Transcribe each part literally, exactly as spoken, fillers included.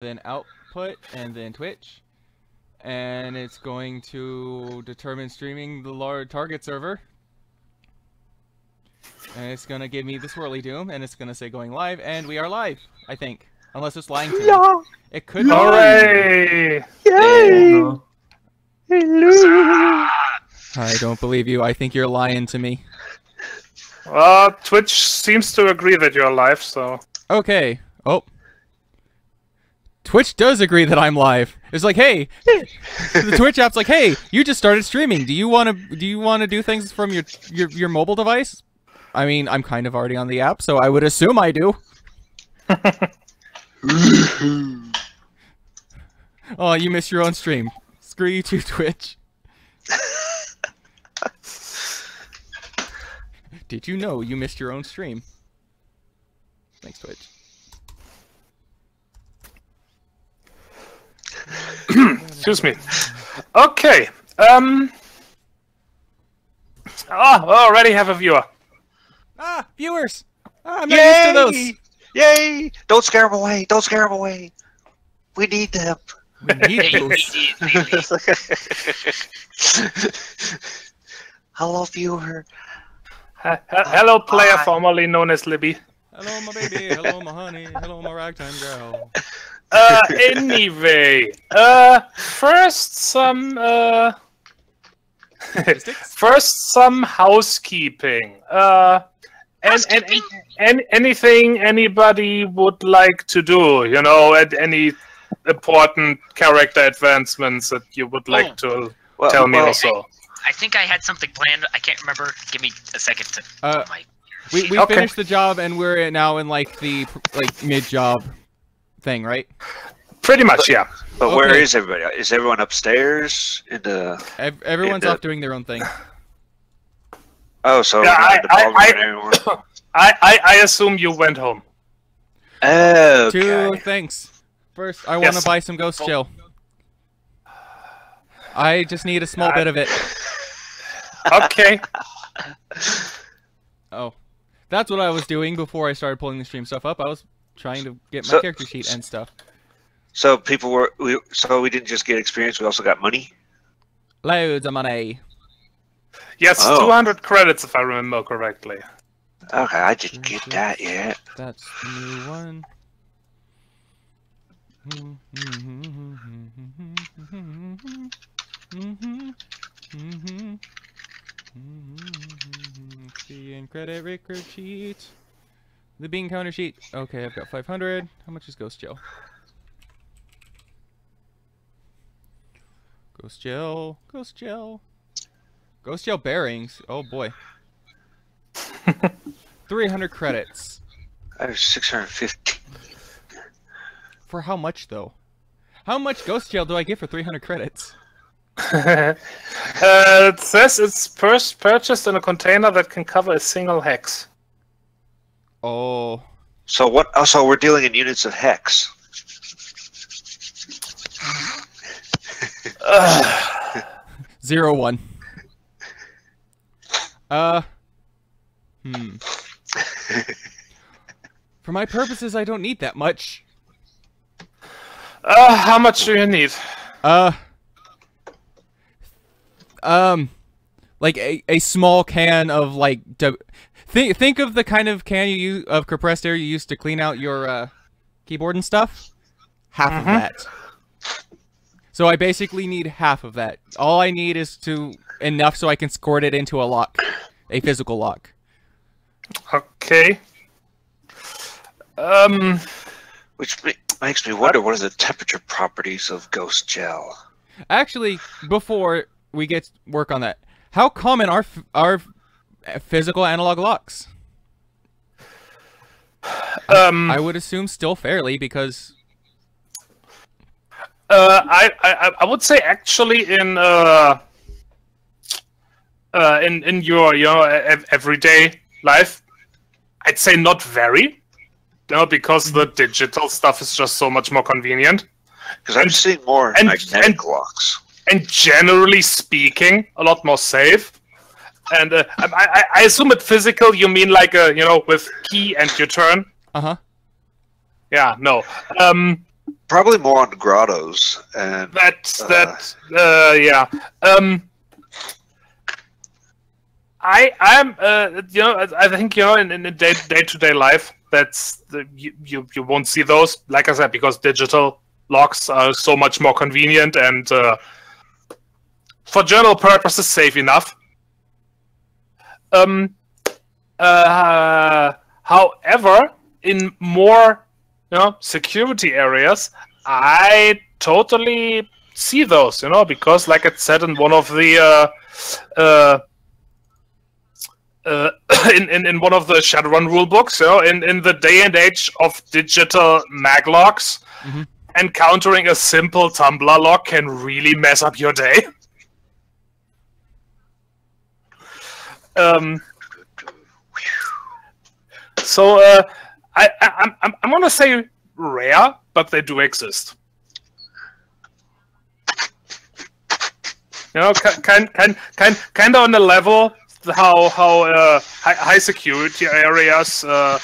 then output, and then Twitch. And it's going to determine streaming the large target server. And it's going to give me the swirly doom, and it's going to say going live, and we are live, I think. Unless it's lying to yeah. me. It could be. Hooray! Yay! Hello! I don't believe you. I think you're lying to me. Uh, Twitch seems to agree that you're live, so... Okay. Oh. Twitch does agree that I'm live. It's like, hey, the Twitch app's like, hey, you just started streaming. Do you want to? Do you want to do things from your, your your mobile device? I mean, I'm kind of already on the app, so I would assume I do. Oh, you missed your own stream. Screw you too, Twitch. Did you know you missed your own stream? Thanks, Twitch. Excuse me. Okay. Um. Ah, oh, already have a viewer. Ah, viewers. Ah, I'm not Yay! used to those. Yay! Don't scare them away. Don't scare them away. We need them. We need those. Hello, viewer. Uh, hello, player Hi. formerly known as Libby. Hello, my baby. Hello, my honey. Hello, my ragtime girl. Uh, anyway, uh, first some, uh, first some housekeeping. Uh, and, and, and, and anything anybody would like to do, you know, at any important character advancements that you would like oh. to well, tell me well, also. I, I think I had something planned. I can't remember. Give me a second to uh, my... We, we okay. finished the job and we're now in like the like mid-job thing, right? Pretty much, but, yeah. But okay. where is everybody? Is everyone upstairs? In the, Ev everyone's in the... off doing their own thing. Oh, so yeah, I, I, I, I, I, I assume you went home. Oh, okay. Two things. First, I yes. want to buy some ghost shell. I just need a small I... bit of it. Okay. Oh. That's what I was doing before I started pulling the stream stuff up. I was... trying to get my so, character sheet and stuff. So people were, we, so we didn't just get experience, we also got money? Loads of money. Yes, oh. two hundred credits if I remember correctly. Okay, I didn't get that yet. That's the new one. Experience credit record sheet. The bean counter sheet. Okay, I've got five hundred. How much is Ghost Gel? Ghost Gel. Ghost Gel. Ghost Gel bearings. Oh, boy. three hundred credits. I have six hundred fifty. For how much, though? How much Ghost Gel do I get for three hundred credits? uh, it says it's first purchased in a container that can cover a single hex. Oh. So what? Oh, so we're dealing in units of hex. uh. Zero one. Uh. Hmm. For my purposes, I don't need that much. Uh, how much do you need? Uh. Um, like a a small can of like. Think think of the kind of can you use of compressed air you use to clean out your uh, keyboard and stuff. Half mm-hmm. of that. So I basically need half of that. All I need is to enough so I can squirt it into a lock, a physical lock. Okay. Um, which makes me wonder what are the temperature properties of ghost gel? Actually, before we get to work on that, how common are are physical analog locks? Um, I would assume still fairly because. Uh, I, I I would say actually in uh, uh in in your you know everyday life, I'd say not very, you know, because the digital stuff is just so much more convenient. Because I'm seeing more and, magnetic and, locks. And generally speaking, a lot more safe. And uh, I, I assume at physical you mean like a you know with key and your turn. Uh huh. Yeah. No. Um. Probably more on grottos and that's uh, that. Uh, yeah. Um, I I'm uh, you know I, I think you know in, in the day day to day life that's the, you, you you won't see those, like I said, because digital logs are so much more convenient and uh, for journal purposes safe enough. Um. Uh. However, in more you know security areas, I totally see those, you know, because like it said in one of the uh, uh, uh, in, in in one of the Shadowrun rulebooks, so you know, in in the day and age of digital maglogs, mm-hmm. encountering a simple Tumblr log can really mess up your day. Um, so. Uh, I, I, I'm, I'm gonna say rare, but they do exist. You know, kind, kind, kind, kind of on the level how how uh, high, high security areas uh,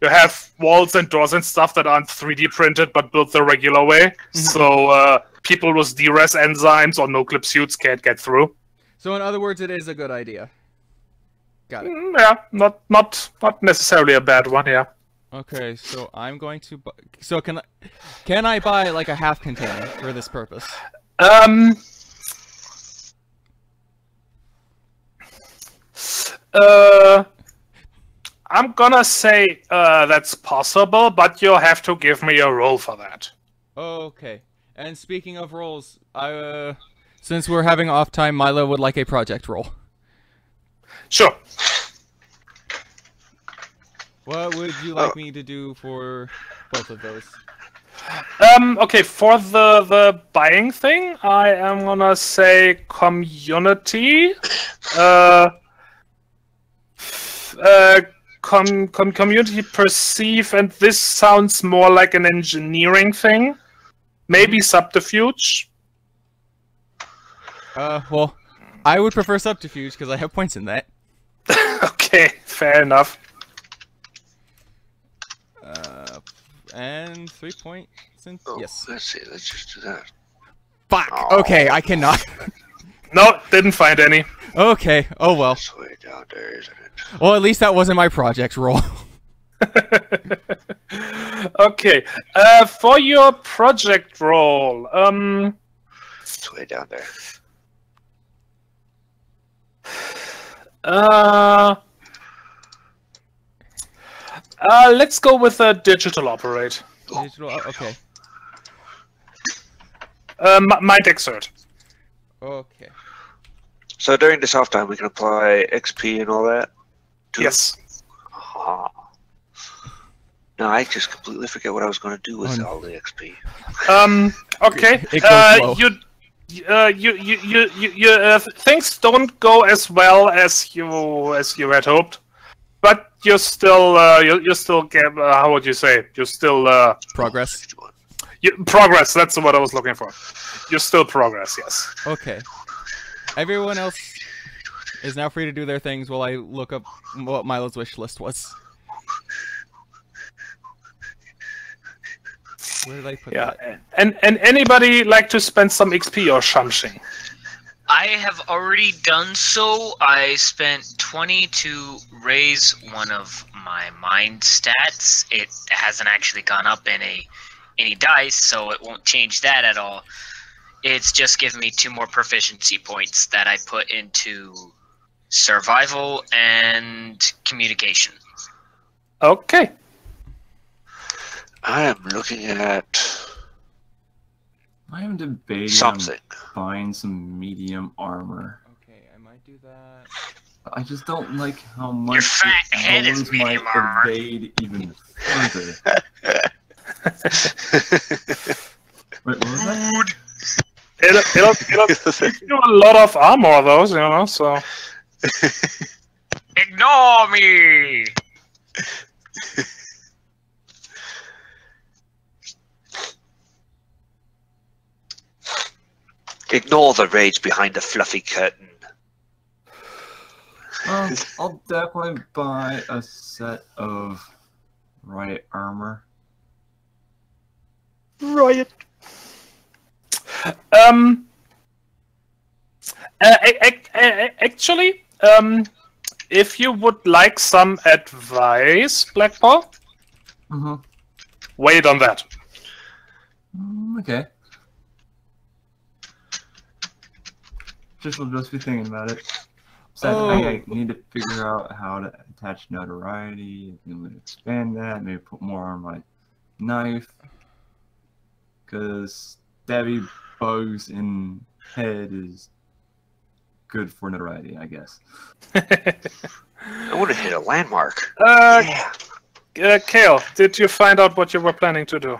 you have walls and doors and stuff that aren't three D printed but built the regular way. Mm-hmm. So uh, people with D res enzymes or no clip suits can't get through. So in other words, it is a good idea. Got it. Mm, yeah, not not not necessarily a bad one. Yeah. Okay, so I'm going to buy, so can I, can I buy like a half container for this purpose? Um. Uh, I'm gonna say uh, that's possible, but you'll have to give me a roll for that. Okay. And speaking of rolls, I, uh, since we're having off time, Milo would like a project roll. Sure. What would you like oh. me to do for both of those? Um, okay, for the, the buying thing, I am gonna say community. Uh, uh, com, com community perceive, and this sounds more like an engineering thing. Maybe subterfuge. Uh, well, I would prefer subterfuge because I have points in that. Okay, fair enough. Uh, and three points. Oh, yes. Let's see. Let's just do that. Fuck. Oh. Okay, I cannot. No, didn't find any. Okay. Oh well. It's way down there, isn't it? Well, at least that wasn't my project roll. Okay. Uh, for your project roll, um, it's way down there. Uh. Uh, let's go with a uh, digital operate. Digital, okay. Uh, mind exert. Okay. So during this half time, we can apply X P and all that. To yes. Oh. No, I just completely forget what I was going to do with oh, no. all the X P. Um. Okay. Uh, you, uh, you, you, you, you, you uh, things don't go as well as you as you had hoped. But you're still, uh, you're, you're still, uh, how would you say? You're still, uh... Progress? You, progress, that's what I was looking for. You're still progress, yes. Okay. Everyone else is now free to do their things while I look up what Milo's wish list was. Where did I put yeah. that? And, and anybody like to spend some X P or something? I have already done so. I spent twenty to raise one of my mind stats. It hasn't actually gone up in a, any dice, so it won't change that at all. It's just given me two more proficiency points that I put into survival and communication. Okay. I am looking at... I am debating something. On buying some medium armor. Okay, I might do that. I just don't like how much your fat head is medium armor. Evade even further. Wait, what was that? It'll, it'll, it'll give you a lot of armor, though, you know. So ignore me. Ignore the rage behind the fluffy curtain. Um, I'll definitely buy a set of riot armor. Riot. Um. Uh, actually, um, if you would like some advice, Black Paul, mm-hmm. wait on that. Okay. Just will just be thinking about it. So oh. I, I, I need to figure out how to attach notoriety. I can expand that. Maybe put more on my knife. Because stabby bows in head is good for notoriety, I guess. I would have hit a landmark. Uh, yeah. uh, Kale, did you find out what you were planning to do?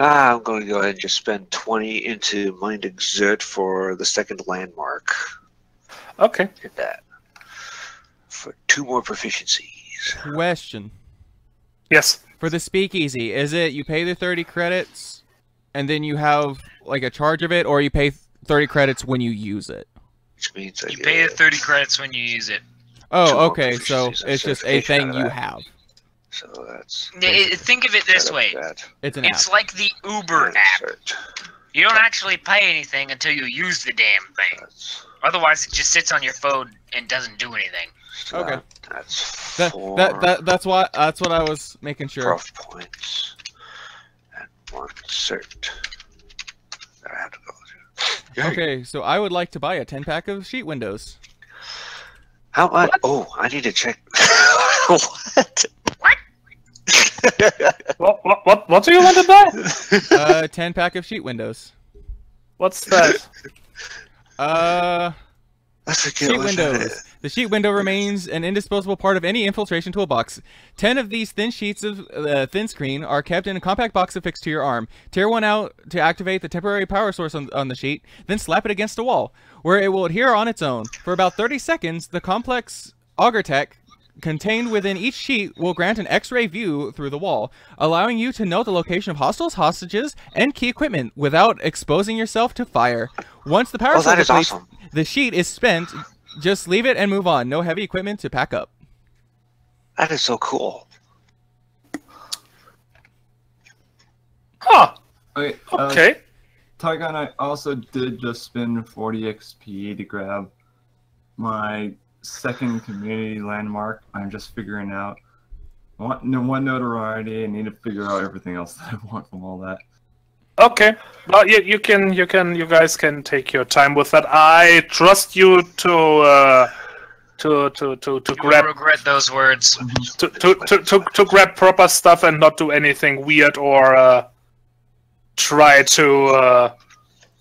Ah, I'm going to go ahead and just spend twenty into Mind Exert for the second landmark. Okay. Did that. For two more proficiencies. Question. Yes. For the speakeasy, is it you pay the thirty credits and then you have like a charge of it, or you pay thirty credits when you use it? Which means I you pay the thirty credits when you use it. Oh, okay. So it's just a thing you have. So that's. Think of it this way. It's an app. It's like the Uber app. You don't actually pay anything until you use the damn thing. Otherwise, it just sits on your phone and doesn't do anything. Okay. That's that, that, that that's why that's what I was making sure. Prof points and one cert. I have to go through. Okay, so I would like to buy a ten pack of sheet windows. How much? Oh, I need to check. What? what, what, what, what do you want to buy? Uh, ten pack of sheet windows. What's that? Uh, sheet windows. The sheet window remains an indisposable part of any infiltration toolbox. Ten of these thin sheets of uh, thin screen are kept in a compact box affixed to your arm. Tear one out to activate the temporary power source on, on the sheet, then slap it against a wall, where it will adhere on its own. For about thirty seconds, the complex auger tech contained within each sheet will grant an X-ray view through the wall, allowing you to know the location of hostiles, hostages, and key equipment without exposing yourself to fire. Once the power oh, source is awesome. The sheet is spent, just leave it and move on. No heavy equipment to pack up. That is so cool. Huh. Okay. Okay. Uh, Tygon, I also did just spend forty X P to grab my second community landmark. I'm just figuring out want no one notoriety. I need to figure out everything else that I want from all that. Okay, well, you, you can, you can, you guys can take your time with that. I trust you to uh, to to to to you grab. Regret those words. To to, to to to grab proper stuff and not do anything weird or uh, try to uh,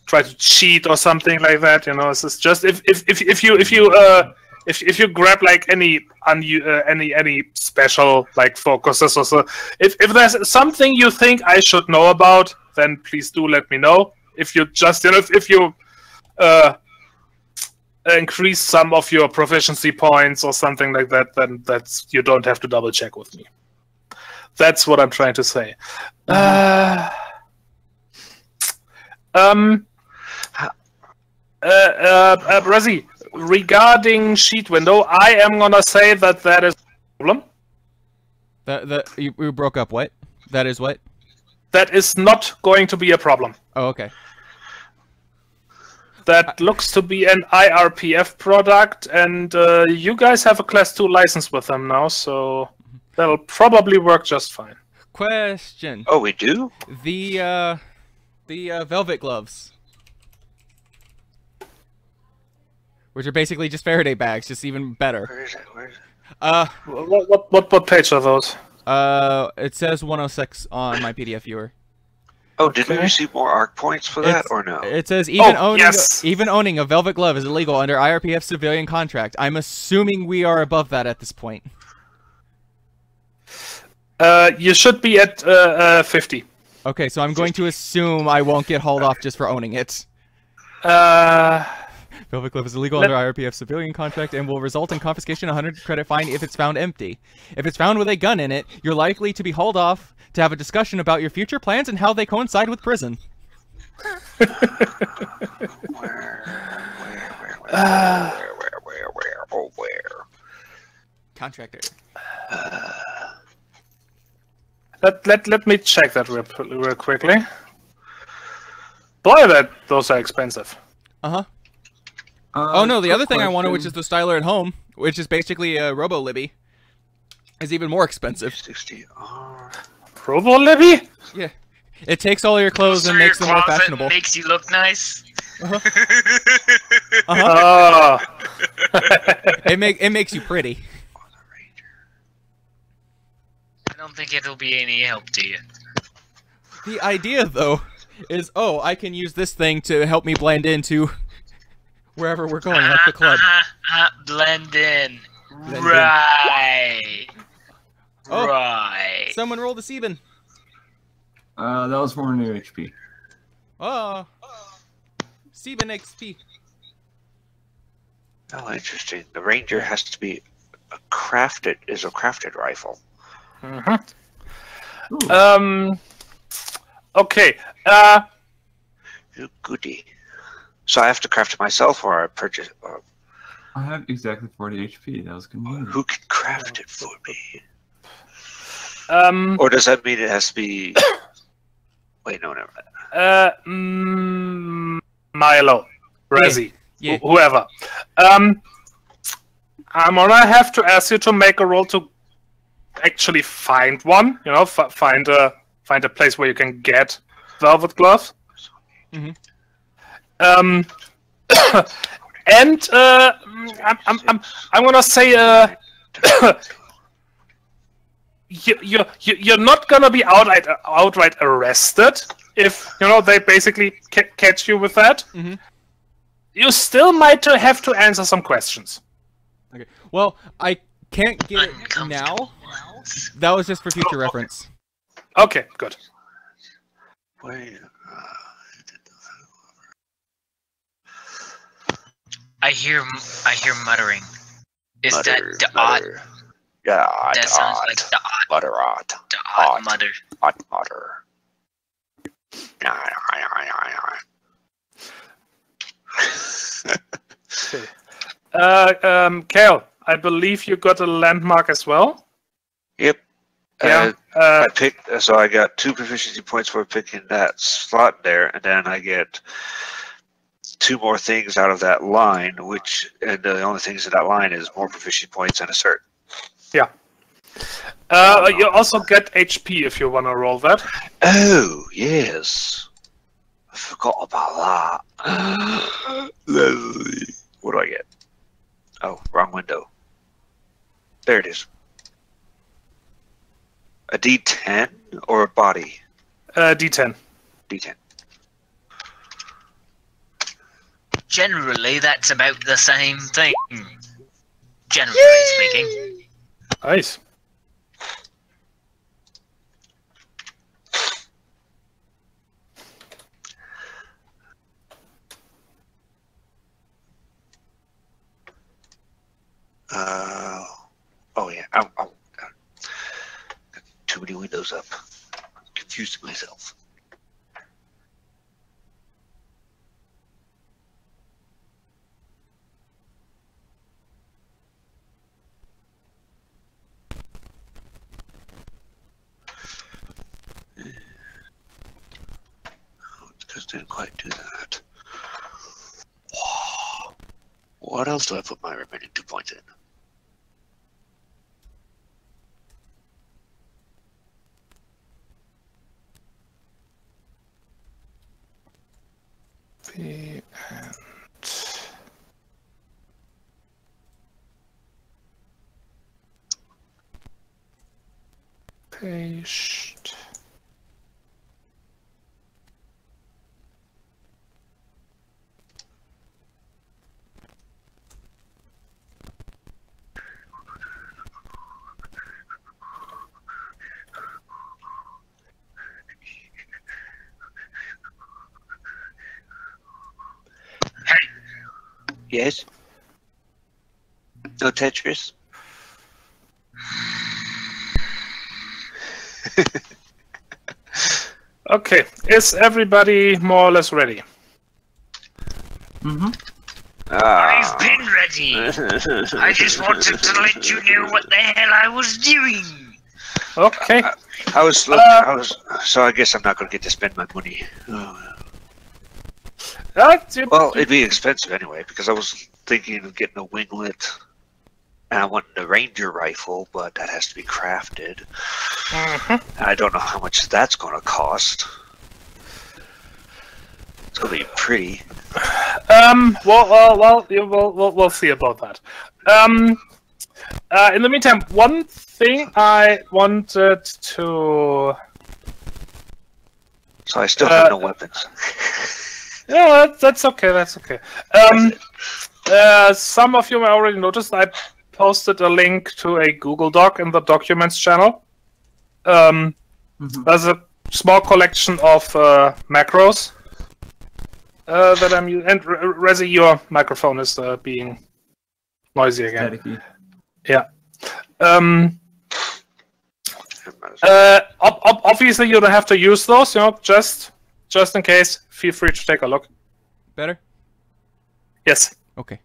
try to cheat or something like that. You know, it's just if if if if you if you uh, if if you grab like any any uh, any any special like focuses or so. If if there's something you think I should know about, then please do let me know. If you just, you know, if, if you uh, increase some of your proficiency points or something like that, then that's, you don't have to double check with me. That's what I'm trying to say. Uh, um, uh, uh, uh, Razi, regarding sheet window, I am gonna say that that is a problem. That, that you, you broke up. What? That is what? That is not going to be a problem. Oh, okay. That looks to be an I R P F product, and uh, you guys have a class two license with them now, so that'll probably work just fine. Question. Oh, we do? The, uh, the uh, velvet gloves. Which are basically just Faraday bags, just even better. Where is it? Where is it? Uh, what, what, what, what page are those? Uh, it says one oh six on my P D F viewer. Oh, did we receive more A R C points for that, it's, or no? It says even, oh, owning yes. a, even owning a velvet glove is illegal under I R P F civilian contract. I'm assuming we are above that at this point. Uh, you should be at uh, uh, fifty. Okay, so I'm going to assume I won't get hauled off just for owning it. Uh... Velvet glove is illegal Let under I R P F civilian contract and will result in confiscation, one hundred credit fine if it's found empty. If it's found with a gun in it, you're likely to be hauled off to have a discussion about your future plans and how they coincide with prison. where, where, where, where, uh, where, where, where, where, oh, where? Contractor. Uh, let, let, let me check that real, real quickly. A lot of that, those are expensive. Uh-huh. Uh, oh, no, the other thing question. I wanted, which is the Styler at Home, which is basically a uh, Robo-Libby, is even more expensive. sixty R. Robo-Libby? Yeah. It takes all your clothes so and makes them more fashionable. Makes you look nice. Uh-huh. Uh-huh. Oh. it, make, it makes you pretty. I don't think it'll be any help to you. The idea, though, is, oh, I can use this thing to help me blend into wherever we're going, uh, like the club. Uh, uh, blend in. Blend right. In. Oh, right. Someone roll this even. Uh, that was for new H P. Oh. Steven X P. Oh, interesting. The Ranger has to be a crafted, is a crafted rifle. Mm-hmm. Um, okay. Uh, oh, goody. So I have to craft it myself or I purchase. Or... I have exactly forty H P. That was convenient. Who can craft it for me? Um, or does that mean it has to be. Wait, no, never mind. Uh, mm, Milo, Rezzy, yeah, yeah. Wh whoever. Um, I'm gonna have to ask you to make a roll to actually find one. You know, f find a find a place where you can get velvet gloves. Mm-hmm. Um, and uh, I'm I'm I'm I'm gonna say uh. You, you're, you're not gonna be outright, outright arrested if, you know, they basically ca catch you with that. Mm-hmm. You still might have to answer some questions. Okay. Well, I can't get it now. That was just for future oh, okay. reference. Okay, good. I hear, I hear muttering. Is mutter, that the odd... Yeah, that odd, sounds like the odd mutter. Odd, the odd, odd mutter. Odd mutter. uh, um, Kale, I believe you got a landmark as well. Yep. Yeah. Uh, uh, I picked, so I got two proficiency points for picking that slot there, and then I get two more things out of that line, which, and the only things in that line is more proficiency points and a cert. Yeah. Uh, you also get H P if you want to roll that. Oh, yes. I forgot about that. What do I get? Oh, wrong window. There it is. A D ten or a body? Uh, D ten. D ten. Generally, that's about the same thing. Generally Yay! speaking. Nice. Uh, oh yeah, I, I, I, too many windows up. I'm confusing myself. Didn't quite do that. Whoa. What else do I put my remaining two points in? The end. Paste. Yes. No Tetris. Okay. Is everybody more or less ready? Mm-hmm. Ah. I've been ready. I just wanted to let you know what the hell I was doing. Okay. I, I, I was. Looking, uh, I was. So I guess I'm not going to get to spend my money. Oh. Not too well, it'd be expensive anyway, because I was thinking of getting a winglet, and I wanted a ranger rifle, but that has to be crafted. Mm-hmm. I don't know how much that's going to cost. It's going to be pretty. Um, well, well, well, we'll, we'll, we'll see about that. Um, uh, in the meantime, one thing I wanted to... So I still have uh, no weapons. Yeah, that's, that's okay, that's okay. Um, uh, some of you may already noticed I posted a link to a Google Doc in the Documents channel. Um, mm-hmm. There's a small collection of uh, macros uh, that I'm using. And Resi, your microphone is uh, being noisy again. Yeah. Um, uh, ob ob obviously, you don't have to use those, you know, just... Just in case, feel free to take a look. Better? Yes. Okay.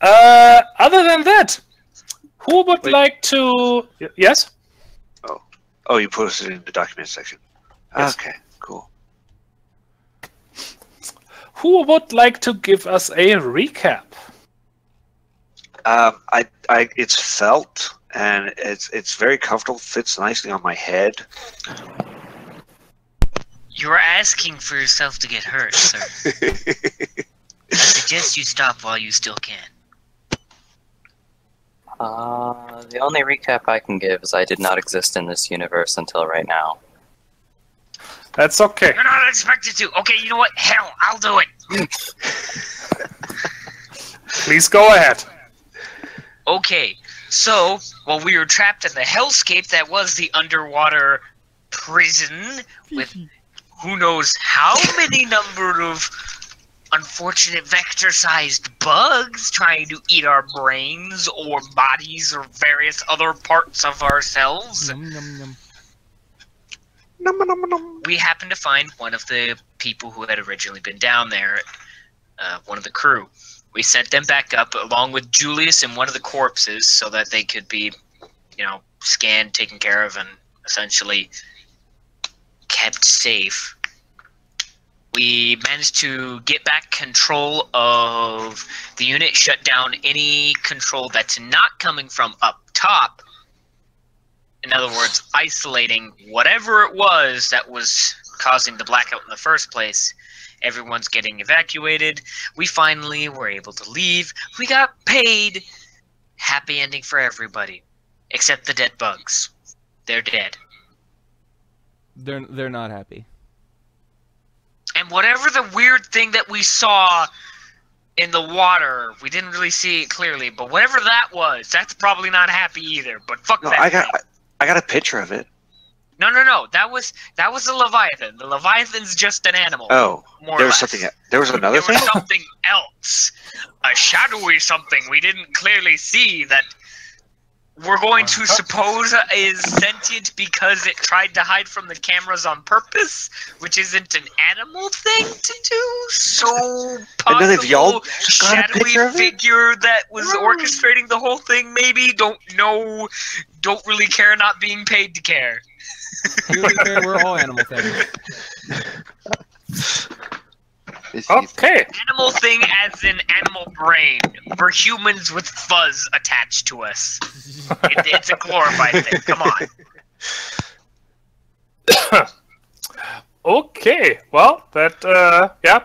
Uh, other than that, who would Wait. like to... Y yes? Oh. Oh, you posted it in the document section. Yes. Okay, cool. Who would like to give us a recap? Um, I, I, it's felt, and it's, it's very comfortable, fits nicely on my head. You're asking for yourself to get hurt, sir. I suggest you stop while you still can. Uh, the only recap I can give is I did not exist in this universe until right now. That's okay. You're not expected to. Okay, you know what? Hell, I'll do it. Please go ahead. Okay, so, while we were trapped in the hellscape that was the underwater prison with... Who knows how many number of unfortunate vector-sized bugs trying to eat our brains or bodies or various other parts of ourselves. Nom, nom, nom. Nom, nom, nom. We happened to find one of the people who had originally been down there, uh, one of the crew. We sent them back up along with Julius and one of the corpses so that they could be, you know, scanned, taken care of, and essentially... kept safe. We managed to get back control of the unit, shut down any control that's not coming from up top. In other words, isolating whatever it was that was causing the blackout in the first place. Everyone's getting evacuated. We finally were able to leave. We got paid. Happy ending for everybody. Except the dead bugs. They're dead. They're they're not happy. And whatever the weird thing that we saw in the water, we didn't really see it clearly, but whatever that was, that's probably not happy either. But fuck no, that. I got thing. I got a picture of it. No, no, no. That was that was the Leviathan. The Leviathan's just an animal. Oh, more there was less. something. There was another there thing. There was something else, a shadowy something we didn't clearly see that. We're going to suppose is sentient because it tried to hide from the cameras on purpose, which isn't an animal thing to do. So possible shadowy figure that was orchestrating the whole thing. Maybe don't know, don't really care, not being paid to care. We're all animal things. Okay. Animal thing as an animal brain. We're humans with fuzz attached to us. It, it's a glorified thing. Come on. Okay. Well, that, uh, yeah.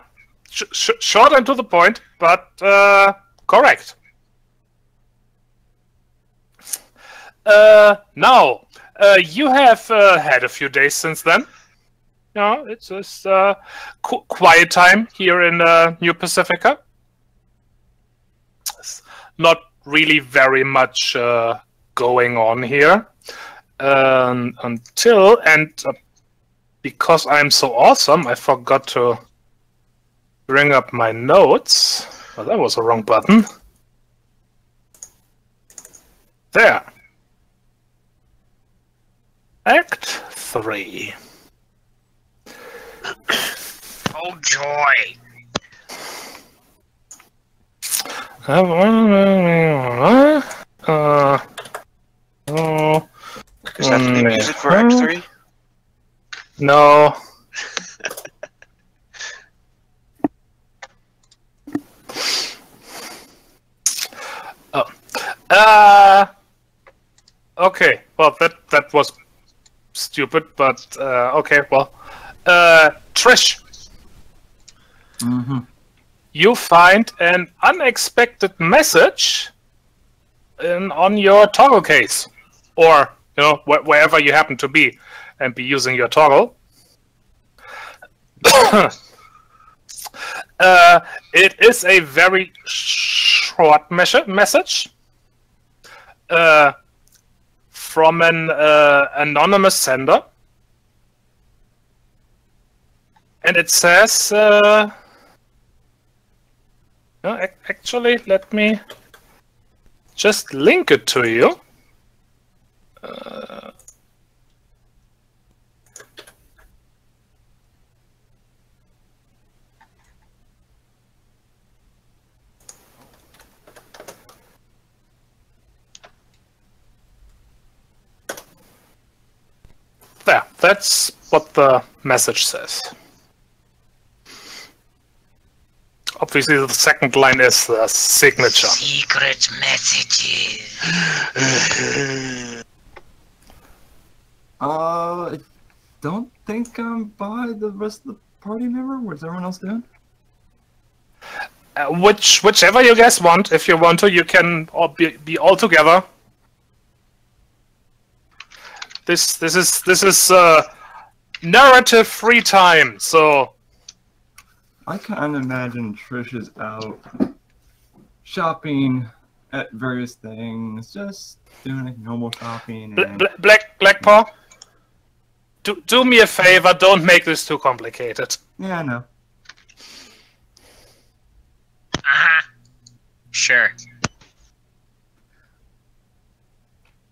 Sh sh short and to the point, but uh, correct. Uh, now, uh, you have uh, had a few days since then. No, it's just uh, qu quiet time here in uh, New Pacifica. It's not really very much uh, going on here um, until and uh, because I'm so awesome, I forgot to bring up my notes. Oh, that was the wrong button. There. Act three. Oh joy! Uh, uh, oh, is that the music for Act Three? No. Okay, well, that that was stupid, but uh, okay, well. Uh, Trish, mm-hmm. you find an unexpected message in, on your toggle case, or you know wh wherever you happen to be, and be using your toggle. uh, it is a very short mes message uh, from an uh, anonymous sender. And it says, uh, no, actually, let me just link it to you. Uh, there, that's what the message says. Obviously, the second line is the signature. Secret messages. uh, I don't think I'm by the rest of the party member. What's everyone else doing? Uh, which, whichever you guys want. If you want to, you can all be, be all together. This, this is, this is uh, narrative free time. So. I kind of imagine Trish is out shopping at various things, just doing like normal shopping. And... Black, Black, Blackpaw, do, do me a favor, don't make this too complicated. Yeah, I know. Ah, sure.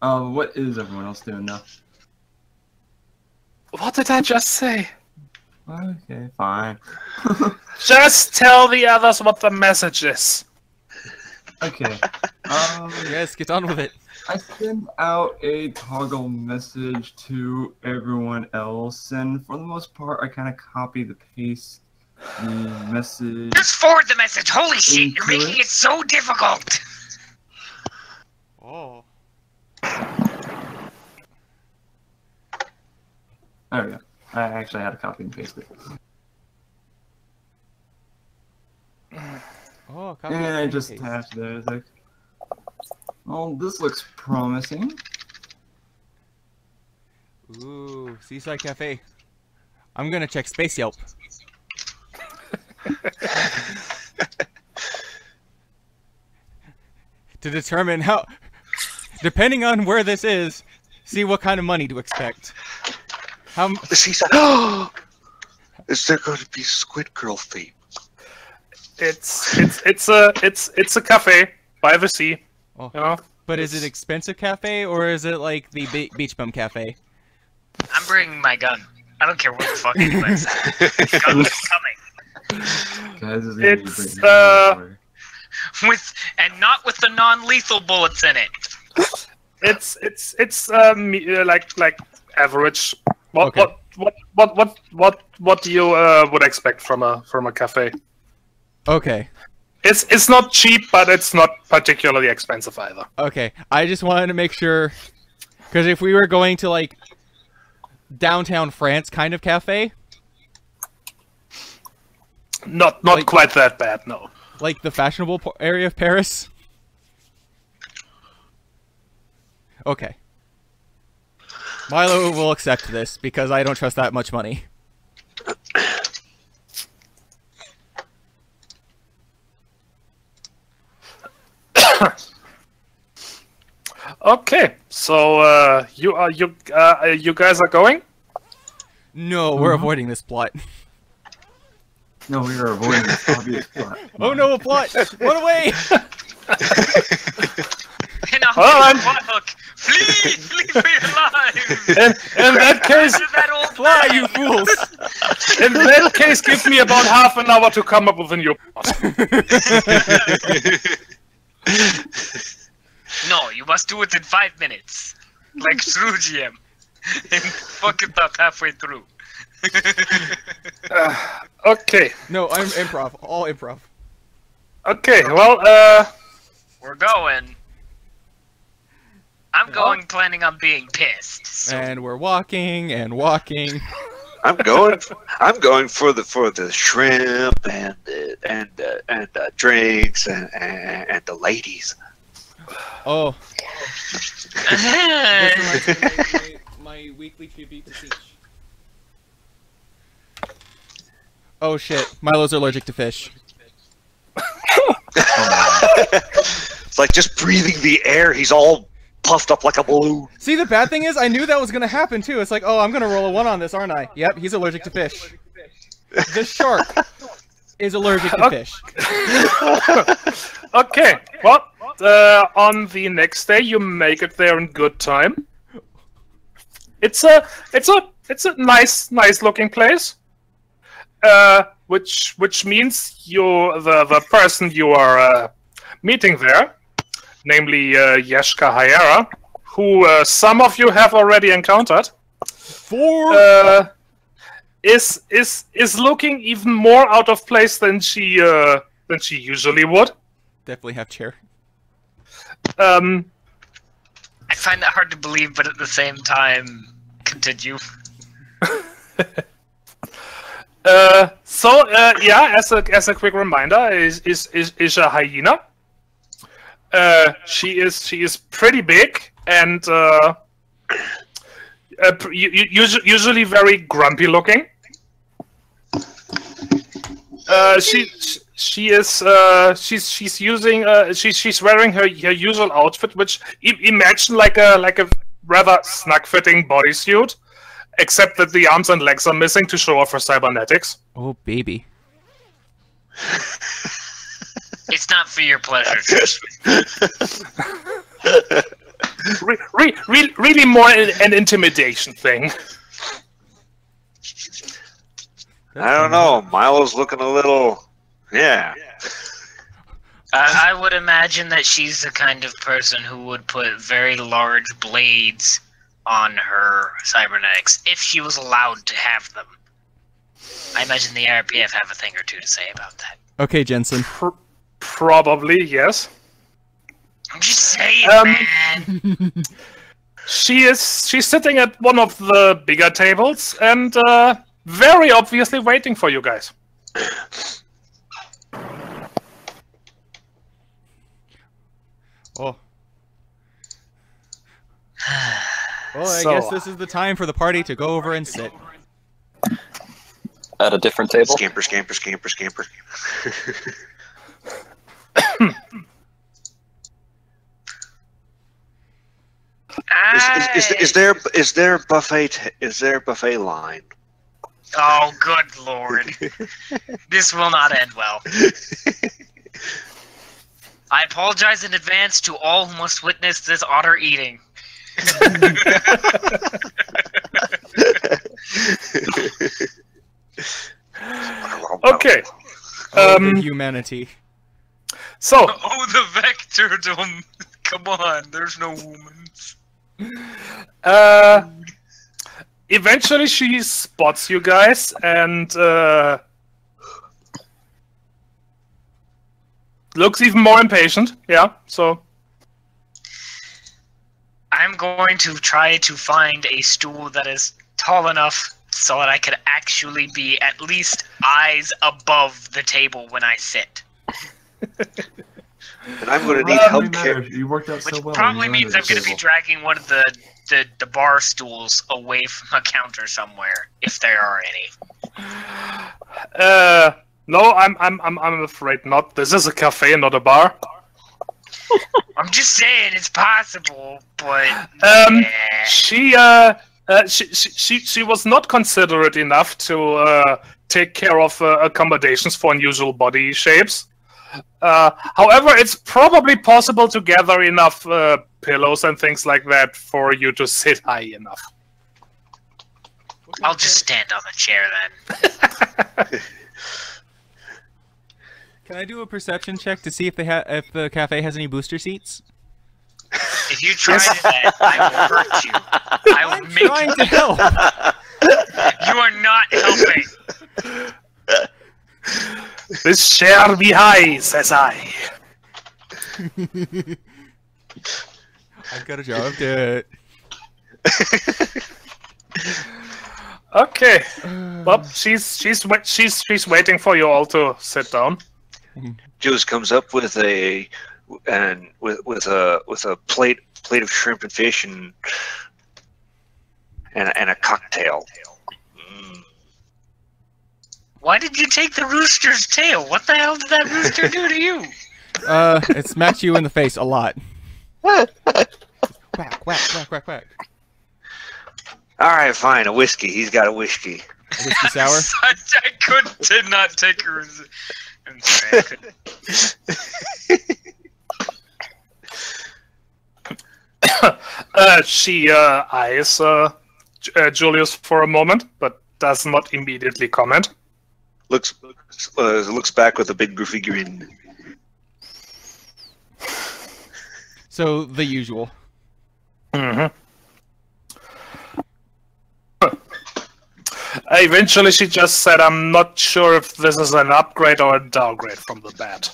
Uh, what is everyone else doing now? What did I just say? Okay, fine. Just tell the others what the message is. Okay. Um, yes, get on with it. I send out a toggle message to everyone else, and for the most part, I kind of copy the paste the message. Just forward the message. Holy shit, you're making it, it so difficult. Oh. There we go. I actually had to copy and paste it. Oh, copy and, and I just attached there. I was like, oh, this looks promising. Ooh, Seaside Cafe. I'm gonna check Space Yelp. To determine how, depending on where this is, see what kind of money to expect. Um, She's like, oh, is there going to be Squid Girl theme? It's it's it's a it's it's a cafe by the sea. Oh. You know? But it's... is it expensive cafe or is it like the be beach bum cafe? I'm bringing my gun. I don't care what the fuck it is. Gun's coming. Guys, is it's uh with and not with the non-lethal bullets in it. It's it's it's um like like average. What, okay. what what what what what do you uh, would expect from a from a cafe? Okay, it's it's not cheap, but it's not particularly expensive either. Okay, I just wanted to make sure, because if we were going to like downtown France kind of cafe, not not like, quite that bad, no. Like the fashionable area of Paris. Okay. Milo will accept this, because I don't trust that much money. Okay, so uh, you are you uh, you guys are going? No, we're mm-hmm. avoiding this plot. No, we are avoiding this obvious plot. Oh no, a plot! Run away! And I'll oh, get a plot hook. Flee! Flee for your lives! In, in that case, that old fly, you fools! In that case, give me about half an hour to come up with a new plot. No, you must do it in five minutes. Like true G M. And fuck it up halfway through. uh, okay. No, I'm improv. All improv. Okay, well, uh... we're going. I'm going planning on being pissed. So. And we're walking and walking. I'm going. For, I'm going for the for the shrimp and the, and the, and the drinks and, and and the ladies. Oh. This reminds me of my, my weekly tribute to fish. Oh shit! Milo's allergic to fish. It's like just breathing the air. He's all puffed up like a balloon. See, the bad thing is, I knew that was gonna happen too. It's like, oh, I'm gonna roll a one on this, aren't I? Yep, he's allergic to fish. The shark is allergic to fish. Okay, well, uh, on the next day, you make it there in good time. It's a, it's a, it's a nice, nice looking place. Uh, which which means you the the person you are uh, meeting there, namely uh, Yashka Hayera, who uh, some of you have already encountered, Four. Uh, is is is looking even more out of place than she uh, than she usually would. Definitely have chair. Um, I find that hard to believe, but at the same time, continue. Uh, so uh, yeah, as a as a quick reminder, is is is, is a hyena. Uh, she is she is pretty big and uh, uh, usually very grumpy looking. Uh, she she is uh, she's she's using uh, she's she's wearing her her usual outfit, which imagine like a like a rather snug fitting bodysuit. Except that the arms and legs are missing to show off her cybernetics. Oh, baby. It's not for your pleasure. re re re really more an intimidation thing. I don't know. Milo's looking a little... Yeah. yeah. I, I would imagine that she's the kind of person who would put very large blades... on her cybernetics, if she was allowed to have them. I imagine the I R P F have a thing or two to say about that. Okay, Jensen. Pr probably, yes. I'm just saying, um, man. she is, she's sitting at one of the bigger tables, and uh, very obviously waiting for you guys. Oh. Well, I so, guess this is the time for the party to go over and sit. At a different table? Scamper, scamper, scamper, scamper. is, is, is, is, there, is there a buffet, is there a buffet line? Oh, good lord. This will not end well. I apologize in advance to all who must witness this otter eating. Okay. Oh, um, the humanity. So, oh, the vectordom. Come on, there's no humans. Uh, eventually, she spots you guys and uh, looks even more impatient. Yeah. So. I'm going to try to find a stool that is tall enough so that I can actually be at least eyes above the table when I sit. And I'm going to need help carrying. You worked out so well. Which probably means I'm going to be dragging one of the, the, the bar stools away from a counter somewhere, if there are any. Uh, no, I'm I'm I'm I'm afraid not. This is a cafe, not a bar. I'm just saying it's possible, but um, yeah. she, uh, uh, she she she she was not considerate enough to uh, take care of uh, accommodations for unusual body shapes. Uh, however, it's probably possible to gather enough uh, pillows and things like that for you to sit high enough. I'll just stand on the chair then. Can I do a perception check to see if they ha if the cafe has any booster seats? If you try that, I will hurt you. I will I'm make trying you to help. You are not helping. This shall be high, says I. I I could have jumped it. Okay. Well, she's she's she's she's waiting for you all to sit down. Jules comes up with a and with with a with a plate plate of shrimp and fish and and, and a cocktail. Mm. Why did you take the rooster's tail? What the hell did that rooster do to you? Uh, it smacked you in the face a lot. Quack, quack, quack, quack, quack. Alright, fine, a whiskey. He's got a whiskey. A whiskey sour? I, I could did not take her. I'm sorry, I couldn't. uh, she uh, eyes uh, uh, Julius for a moment, but does not immediately comment. Looks, looks, uh, looks back with a big goofy grin. So, the usual. Mm-hmm. Eventually, she just said, I'm not sure if this is an upgrade or a downgrade from the bat.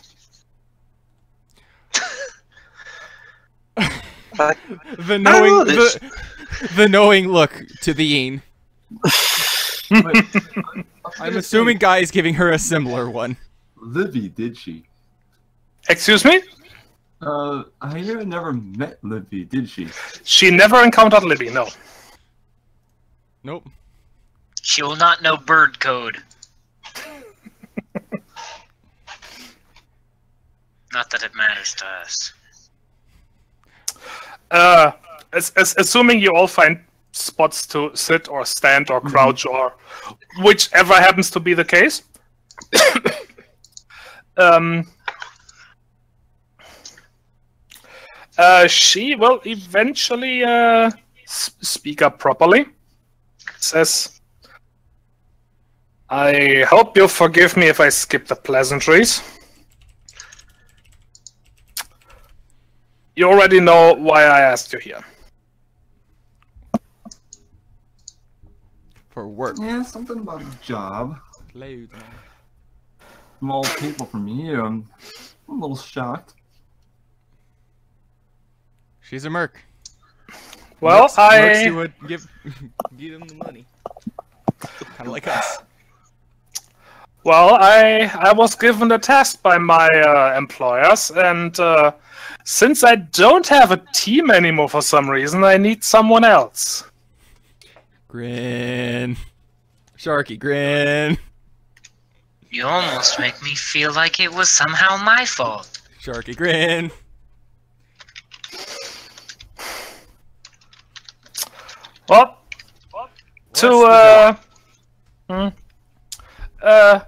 the knowing the, the knowing look to the Yin. I'm assuming Guy is giving her a similar one. Libby, did she? Excuse me? Uh, Hayera never met Libby, did she? She never encountered Libby, no. Nope. She will not know bird code. Not that it matters to us. Uh, as, as, assuming you all find spots to sit or stand or crouch or whichever happens to be the case. um, uh, she will eventually uh, speak up properly. Says... I hope you'll forgive me if I skip the pleasantries. You already know why I asked you here. For work. Yeah, something about a job. Small people from here. I'm a little shocked. She's a merc. Well, Mercs, I... Mercs would give, give them the money. Kind of like us. Well, I, I was given a task by my uh, employers, and uh, since I don't have a team anymore for some reason, I need someone else. Grin. Sharky, grin. You almost make me feel like it was somehow my fault. Sharky, grin. Well, well to, uh... Hmm? Uh...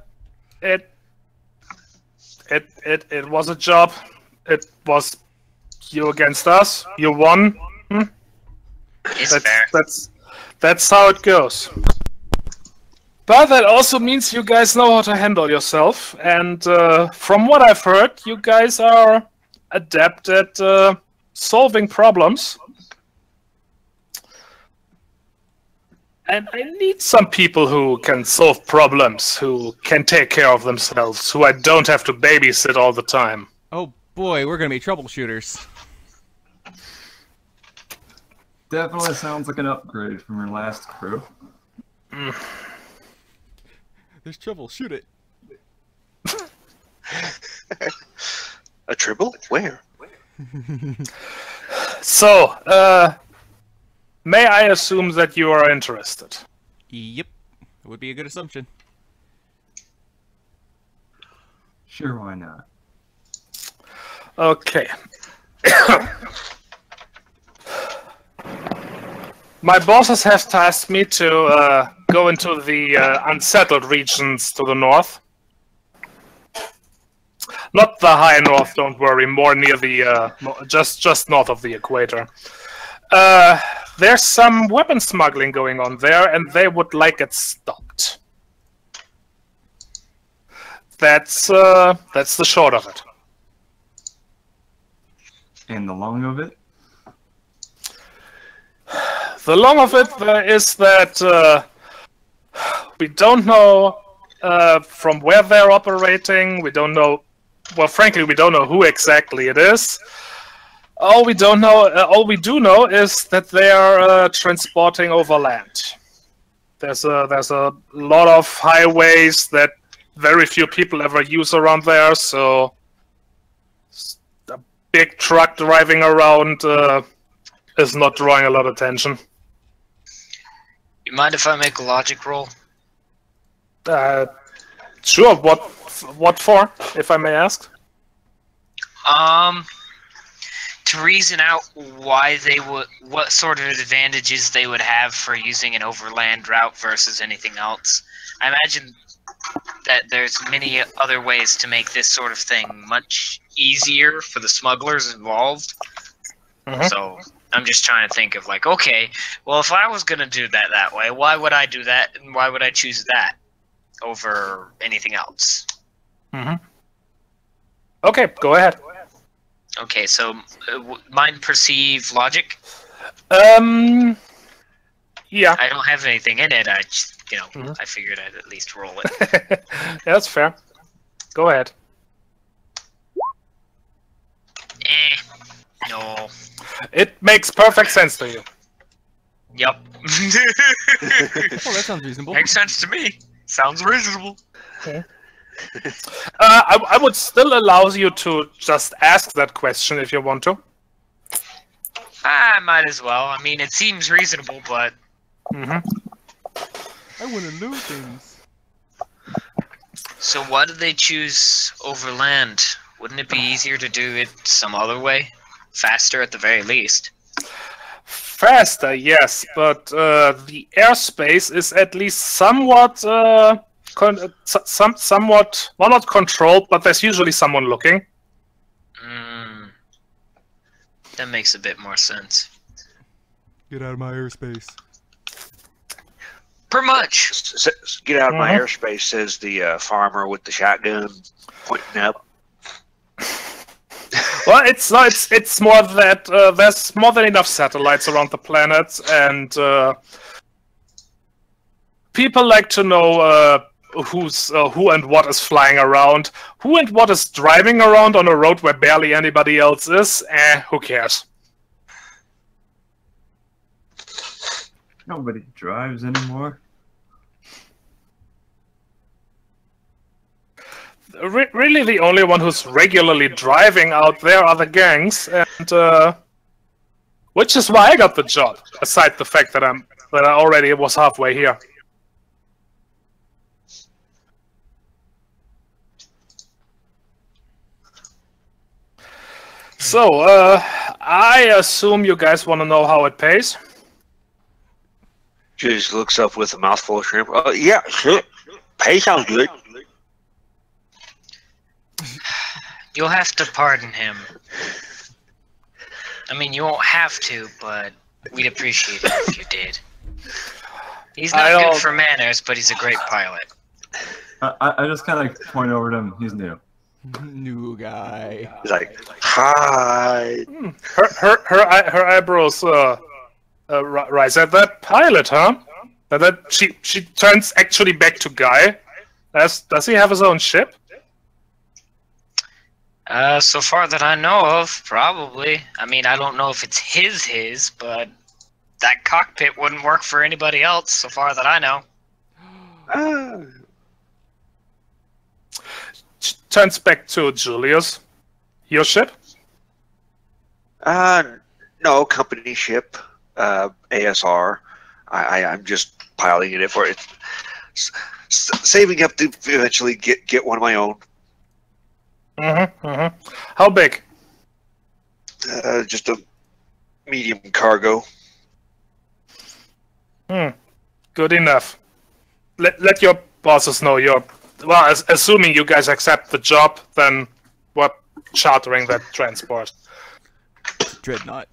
It, it, it, it was a job. It was you against us. You won. Hmm? It's that's, fair. That's, that's how it goes. But that also means you guys know how to handle yourself. And uh, from what I've heard, you guys are adept at uh, solving problems. And I need some people who can solve problems, who can take care of themselves, who I don't have to babysit all the time. Oh boy, we're gonna be troubleshooters. Definitely sounds like an upgrade from your last crew. Mm. There's trouble, shoot it. A triple? Where? So, uh... may I assume that you are interested? Yep. It would be a good assumption. Sure, why not? Okay. My bosses have tasked me to uh, go into the uh, unsettled regions to the north. Not the high north, don't worry, more near the... Uh, just, just north of the equator. Uh... There's some weapon smuggling going on there, and they would like it stopped. That's uh, that's the short of it. And the long of it? The long of it uh, is that uh, we don't know uh, from where they're operating. We don't know. Well, frankly, we don't know who exactly it is. All we don't know, uh, all we do know, is that they are uh, transporting over land. There's a there's a lot of highways that very few people ever use around there. So a big truck driving around uh, is not drawing a lot of attention. You mind if I make a logic roll? Uh, sure. What what for, if I may ask? Um. To reason out why they would, what sort of advantages they would have for using an overland route versus anything else. I imagine that there's many other ways to make this sort of thing much easier for the smugglers involved. Mm-hmm. So I'm just trying to think of like, okay, well, if I was going to do that that way, why would I do that, and why would I choose that over anything else? Mm-hmm. Okay, go ahead. Okay, so uh, mind perceive logic? Um, yeah. I don't have anything in it. I, just, you know, mm-hmm. I figured I'd at least roll it. That's fair. Go ahead. Eh, no. It makes perfect sense to you. Yep. Oh, that sounds reasonable. Makes sense to me. Sounds reasonable. Okay. uh, I, I would still allow you to just ask that question if you want to. I might as well. I mean, it seems reasonable, but... Mm-hmm. I want to lose things. So why did they choose overland? Wouldn't it be easier to do it some other way? Faster at the very least. Faster, yes, but uh, the airspace is at least somewhat... Uh... Con some, somewhat, well, not controlled, but there's usually someone looking. Mm. That makes a bit more sense. Get out of my airspace. Pretty much. S s get out of mm-hmm. my airspace, says the uh, farmer with the shotgun pointing up. Well, it's not, it's it's more that uh, there's more than enough satellites around the planet, and uh, people like to know. Uh, Who's uh, who and what is flying around? Who and what is driving around on a road where barely anybody else is? Eh, who cares? Nobody drives anymore. Re really, the only one who's regularly driving out there are the gangs, and uh, which is why I got the job. Aside the fact that I'm that I already was halfway here. So, uh, I assume you guys want to know how it pays? She just looks up with a mouthful of shrimp. Uh, yeah, sure. Pay sounds good. You'll have to pardon him. I mean, you won't have to, but we'd appreciate it if you did. He's not good for manners, but he's a great pilot. I, I just kind of point over to him. He's new. New guy. He's like, hi. Her her her her eyebrows uh, uh, rise at that pilot, huh? That that she she turns actually back to Guy. Does does he have his own ship? Uh, so far that I know of, probably. I mean, I don't know if it's his his, but that cockpit wouldn't work for anybody else, so far that I know. Oh. Turns back to Julius. Your ship? Uh, no, company ship, uh, A S R. I, I, I'm just piloting it for it. S saving up to eventually get get one of my own. Mm-hmm, mm-hmm. How big? Uh, just a medium cargo. Hmm. Good enough. Let let your bosses know you're. Well, as, assuming you guys accept the job, then we're chartering that transport. Dreadnought.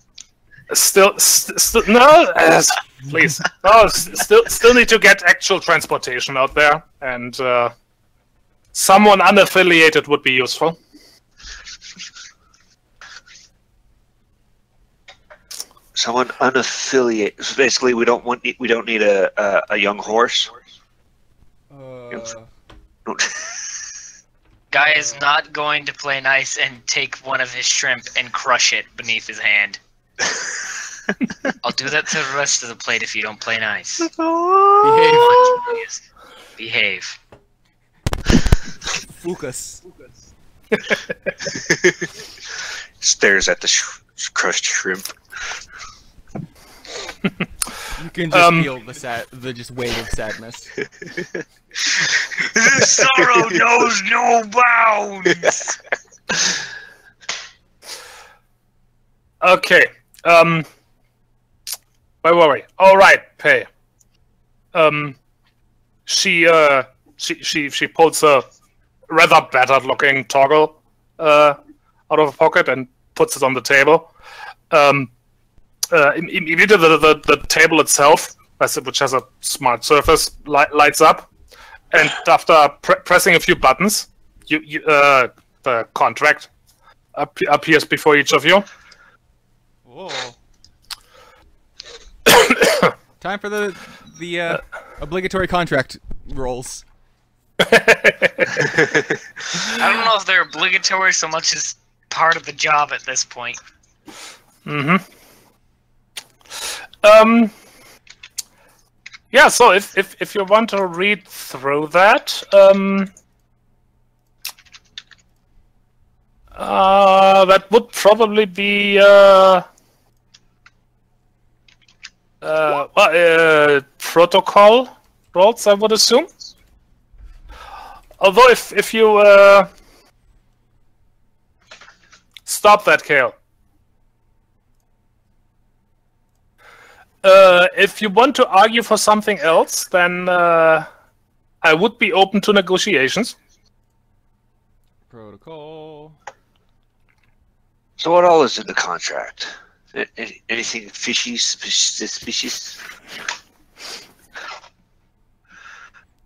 Still, st st no, uh, please. No, st still, still need to get actual transportation out there, and uh, someone unaffiliated would be useful. Someone unaffiliated. So basically, we don't want, we don't need a a, a young horse. Uh... You know, Guy is not going to play nice and take one of his shrimp and crush it beneath his hand. I'll do that to the rest of the plate if you don't play nice. Behave. On, Behave. Lucas. Lucas. Stares at the sh crushed shrimp. You can just um, feel the sad, the just wave of sadness. This sorrow knows no bounds. Okay. Um. Where were we? All right. Pay. Um. She uh. She she she pulls a rather battered-looking toggle uh out of her pocket and puts it on the table. Um. Uh, immediately the, the, the table itself, which has a smart surface, light, lights up, and after pre pressing a few buttons, you, you, uh, the contract ap appears before each of you. Whoa. Time for the the uh, obligatory contract rolls. I don't know if they're obligatory so much as part of the job at this point. Mm-hmm. Um, yeah, so if, if, if you want to read through that, um, uh, that would probably be, uh, uh, uh, uh protocol roles, I would assume. Although if, if you, uh, stop that, Kale. Uh, if you want to argue for something else, then uh, I would be open to negotiations. Protocol. So what all is in the contract? Anything fishy, suspicious?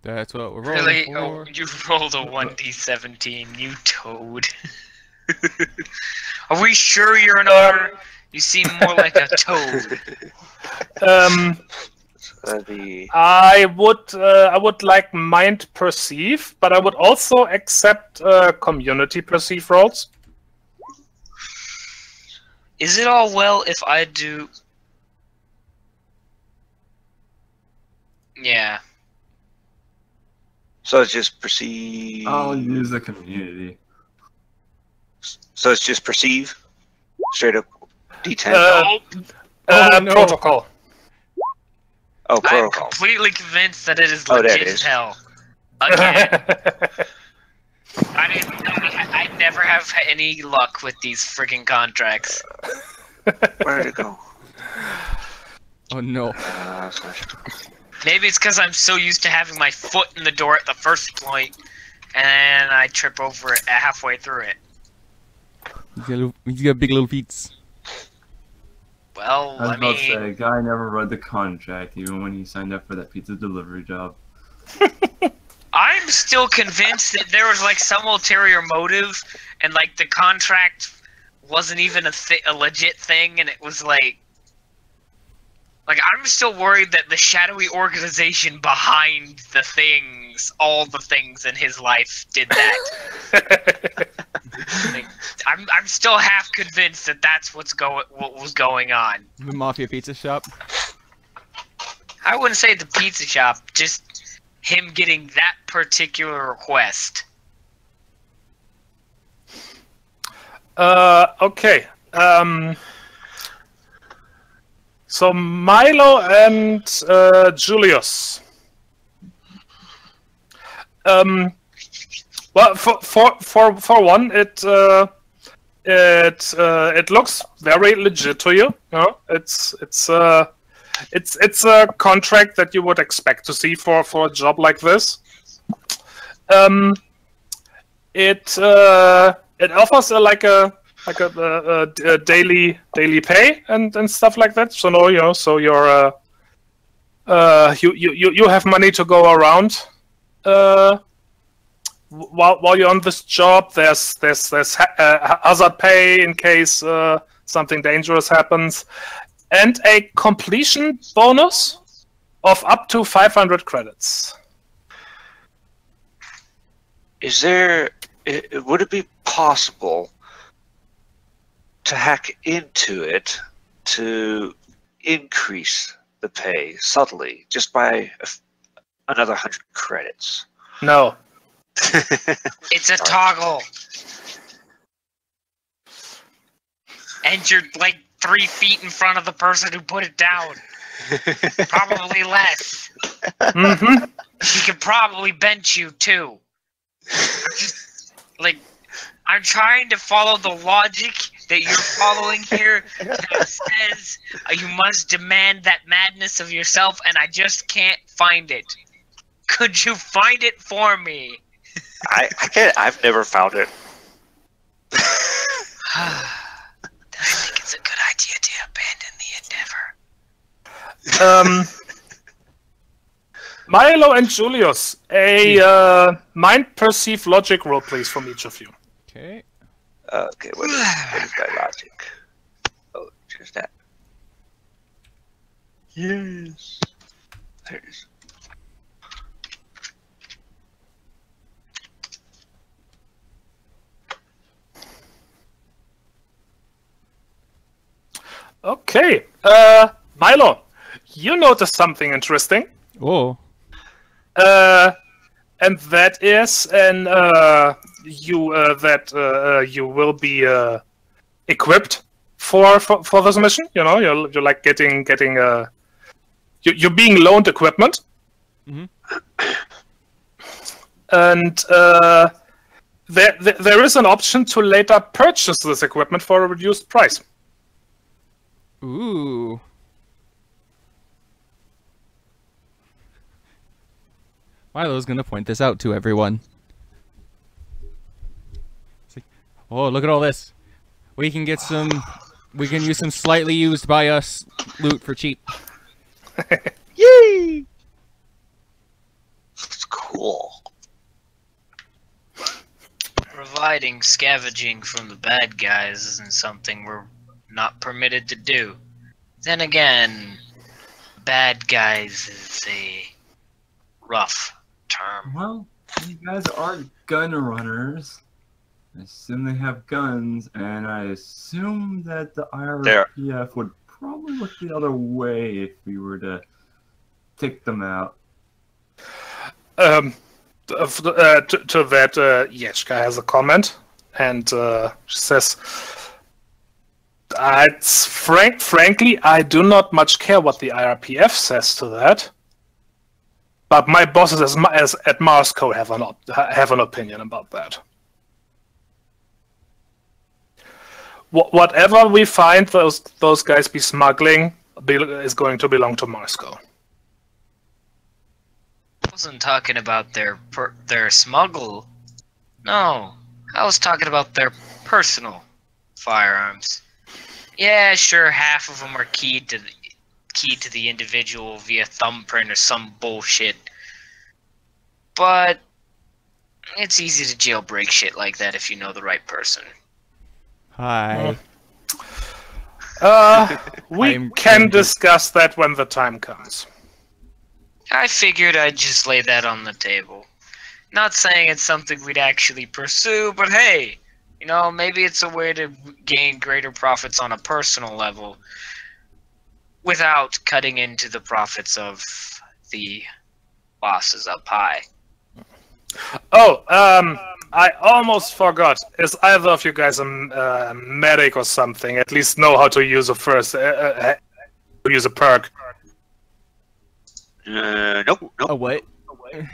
That's what we're rolling really? for. Oh, you rolled a one D seventeen, you toad. Are we sure you're in order? You seem more like a toad. Um, I would, uh, I would like mind perceive, but I would also accept uh, community perceive roles. Is it all well if I do? Yeah. So it's just perceive. I'll use the community. So it's just perceive, straight up. D ten. Uh, uh, oh, no. Protocol. Oh, protocol. I'm completely convinced that it is legit oh, it is. hell. Again. I, didn't, I, I never have any luck with these freaking contracts. Where did it go? Oh, no. Uh, Maybe it's because I'm so used to having my foot in the door at the first point, and I trip over it halfway through it. He's got, little, he's got big little feet. Well, I was I mean... about to say, Guy never read the contract, even when he signed up for that pizza delivery job. I'm still convinced that there was like some ulterior motive, and like the contract wasn't even a, th a legit thing, and it was like... Like, I'm still worried that the shadowy organization behind the things, all the things in his life, did that. Like, I'm I'm still half convinced that that's what's going what was going on. The mafia pizza shop. I wouldn't say the pizza shop, just him getting that particular request. Uh, okay. Um. So Milo and uh, Julius. Um. Well, for for for for one, it uh, it uh, it looks very legit to you. You know? It's it's uh, it's it's a contract that you would expect to see for for a job like this. Um, it uh, it offers a, like a like a, a, a daily daily pay and and stuff like that. So no, you know, so you're uh, uh, you you you have money to go around. Uh, While while you're on this job, there's there's there's ha uh, hazard pay in case uh, something dangerous happens, and a completion bonus of up to five hundred credits. Is there it, would it be possible to hack into it to increase the pay subtly just by a, another hundred credits? No. It's a toggle. And you're like three feet in front of the person who put it down. Probably less. Mm-hmm. He could probably bench you too. I'm just, like, I'm trying to follow the logic that you're following here that says you must demand that madness of yourself, and I just can't find it. Could you find it for me? I, I can't. I've never found it. I think it's a good idea to abandon the endeavor. Um, Milo and Julius, a uh, mind perceive logic roll, please, from each of you. Okay. Okay. What is, what is my logic? Oh, just that. Yes. There it is. Okay, uh, Milo, you noticed something interesting. Oh. Uh, and that is, and uh, you uh, that uh, you will be uh, equipped for, for for this mission. You know, you're you're like getting getting uh, you you're being loaned equipment. Mm-hmm. And uh, there, there there is an option to later purchase this equipment for a reduced price. Ooh. Milo's gonna point this out to everyone. It's like, oh, look at all this. We can get some, we can use some slightly used by us loot for cheap. Yay! That's cool. Providing scavenging from the bad guys isn't something we're not permitted to do. Then again, bad guys is a rough term. Well, you guys are gun runners. I assume they have guns, and I assume that the I R P F would probably look the other way if we were to take them out. Um, uh, to, to that, uh, Yashka has a comment, and uh, she says, Uh, it's frank, frankly, I do not much care what the I R P F says to that, but my bosses as, as, at MarsCo have an op have an opinion about that. Wh whatever we find those those guys be smuggling be is going to belong to MarsCo. I wasn't talking about their per their smuggle. No, I was talking about their personal firearms. Yeah, sure, half of them are keyed to the, keyed to the individual via thumbprint or some bullshit. But it's easy to jailbreak shit like that if you know the right person. Hi. Uh, we I'm, can I'm... discuss that when the time comes. I figured I'd just lay that on the table. Not saying it's something we'd actually pursue, but hey... You know, maybe it's a way to gain greater profits on a personal level without cutting into the profits of the bosses up high. Oh, um, I almost forgot. Is either of you guys a uh, medic or something? At least know how to use a first, uh, uh, use a perk. Uh, nope, nope. Oh, wait. Oh, wait.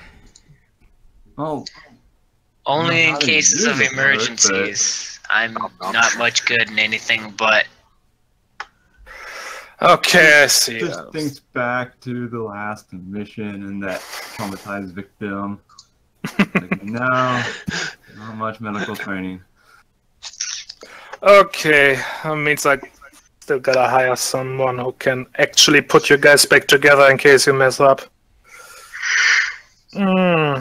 Oh. Only in cases of emergencies. I'm not much good in anything but... Okay, I see. This thinks back to the last mission and that traumatized victim. Like, no, not much medical training. Okay, that means I still gotta hire someone who can actually put you guys back together in case you mess up. Hmm...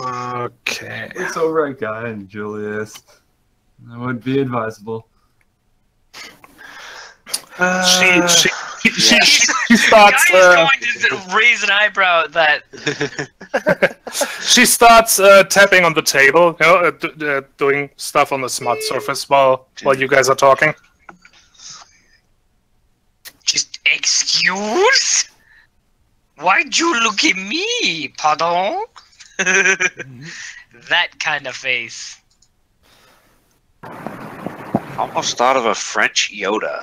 Okay. It's alright, Guy and Julius. That would be advisable. Uh, she, she she, she starts. Guy uh, is going to raise an eyebrow at that. She starts uh, tapping on the table, you know, uh, d uh, doing stuff on the smart surface while while you guys are talking. Just excuse? Why'd you look at me? Pardon? That kind of face. Almost thought of a French Yoda.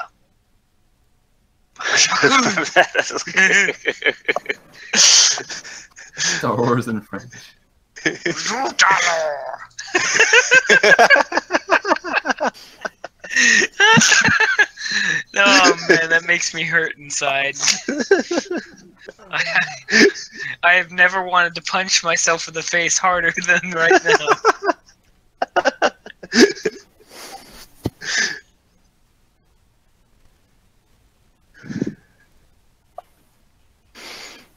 Star Wars in French. No, man, that makes me hurt inside. I, I have never wanted to punch myself in the face harder than right now.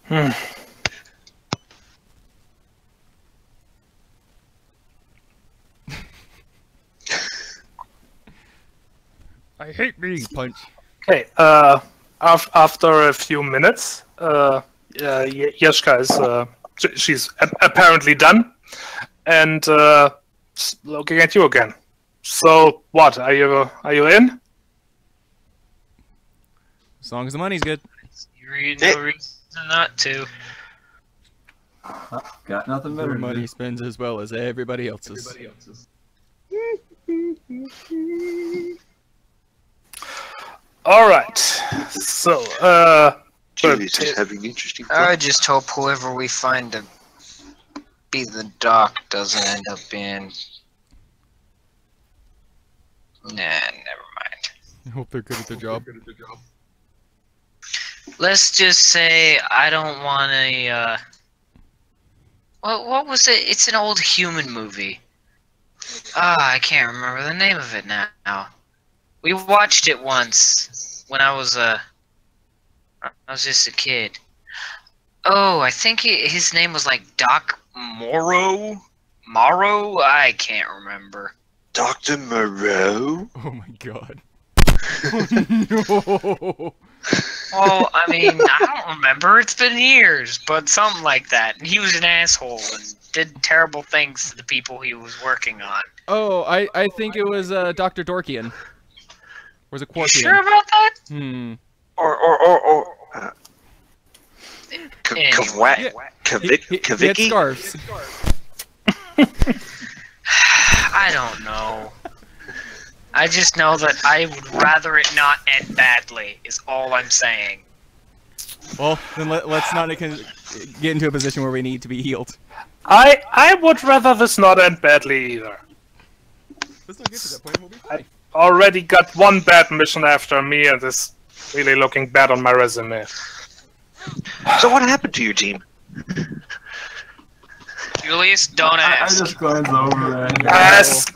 Hmm. I hate being punched. Okay. Uh, af after a few minutes, uh, uh, Yashka is uh, she's apparently done, and uh, looking at you again. So what are you? Are you in? As long as the money's good. You're no reason not to. Got nothing better. Money spends as well as everybody else's. Everybody else's. All right. So, uh, Julius is having interesting. Plans. I just hope whoever we find to be the doc doesn't end up in. Nah, never mind. I hope they're good at their job. Good at their job. Let's just say I don't want a. Uh... What? What was it? It's an old human movie. Ah, oh, I can't remember the name of it now. We watched it once when I was a. Uh, I was just a kid. Oh, I think he, his name was like Doc Morrow. Morrow? I can't remember. Doctor Moreau? Oh my god. Oh no! Well, I mean, I don't remember. It's been years, but something like that. He was an asshole and did terrible things to the people he was working on. Oh, I, I think it was uh, Doctor Dorkian. Or was it Quarkian? You sure about that? Hmm. Or, or, or, or... Uh, Kavik? Kavik? He had scarves. I don't know. I just know that I would rather it not end badly, is all I'm saying. Well, then let, let's not get into a position where we need to be healed. I I would rather this not end badly either. Let's not get to that point, we'll be fine. I already got one bad mission after me, and it's really looking bad on my resume. So what happened to your team? Julius, don't ask. I just glance over and ask.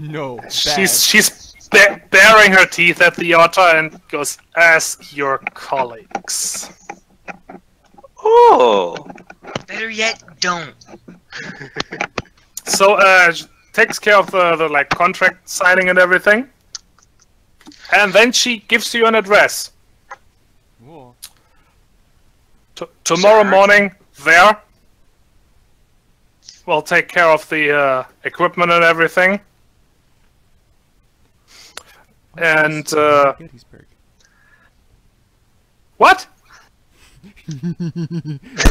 No. Bad. She's she's ba baring her teeth at the otter and goes, ask your colleagues. Oh. Better yet, don't. So uh, she takes care of the, the like contract signing and everything, and then she gives you an address. Cool. T tomorrow Sorry. morning, there. We'll take care of the uh, equipment and everything. Oh, and uh, what?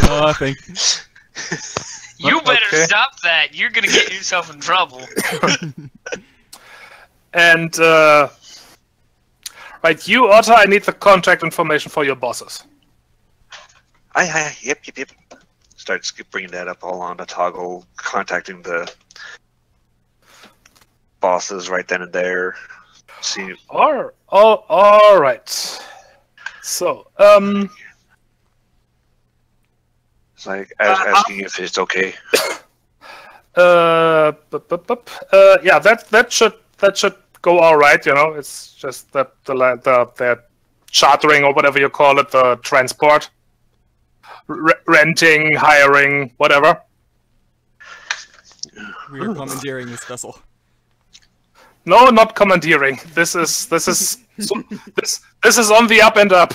Oh, I think. You better okay. stop that. You're gonna get yourself in trouble. And uh, right, you, Otter. I need the contact information for your bosses. Aye, aye. Yep, yep, yep. Start bringing that up all on the toggle, contacting the bosses right then and there. See. All, all, all right. So, um, it's like uh, asking uh, if it's okay. Uh, bup, bup, bup. uh, yeah, that that should that should go all right. You know, it's just that the the the chartering or whatever you call it, the transport. R renting, hiring, whatever. We are commandeering this vessel. No, not commandeering. This is this is so, this this is on the up and up.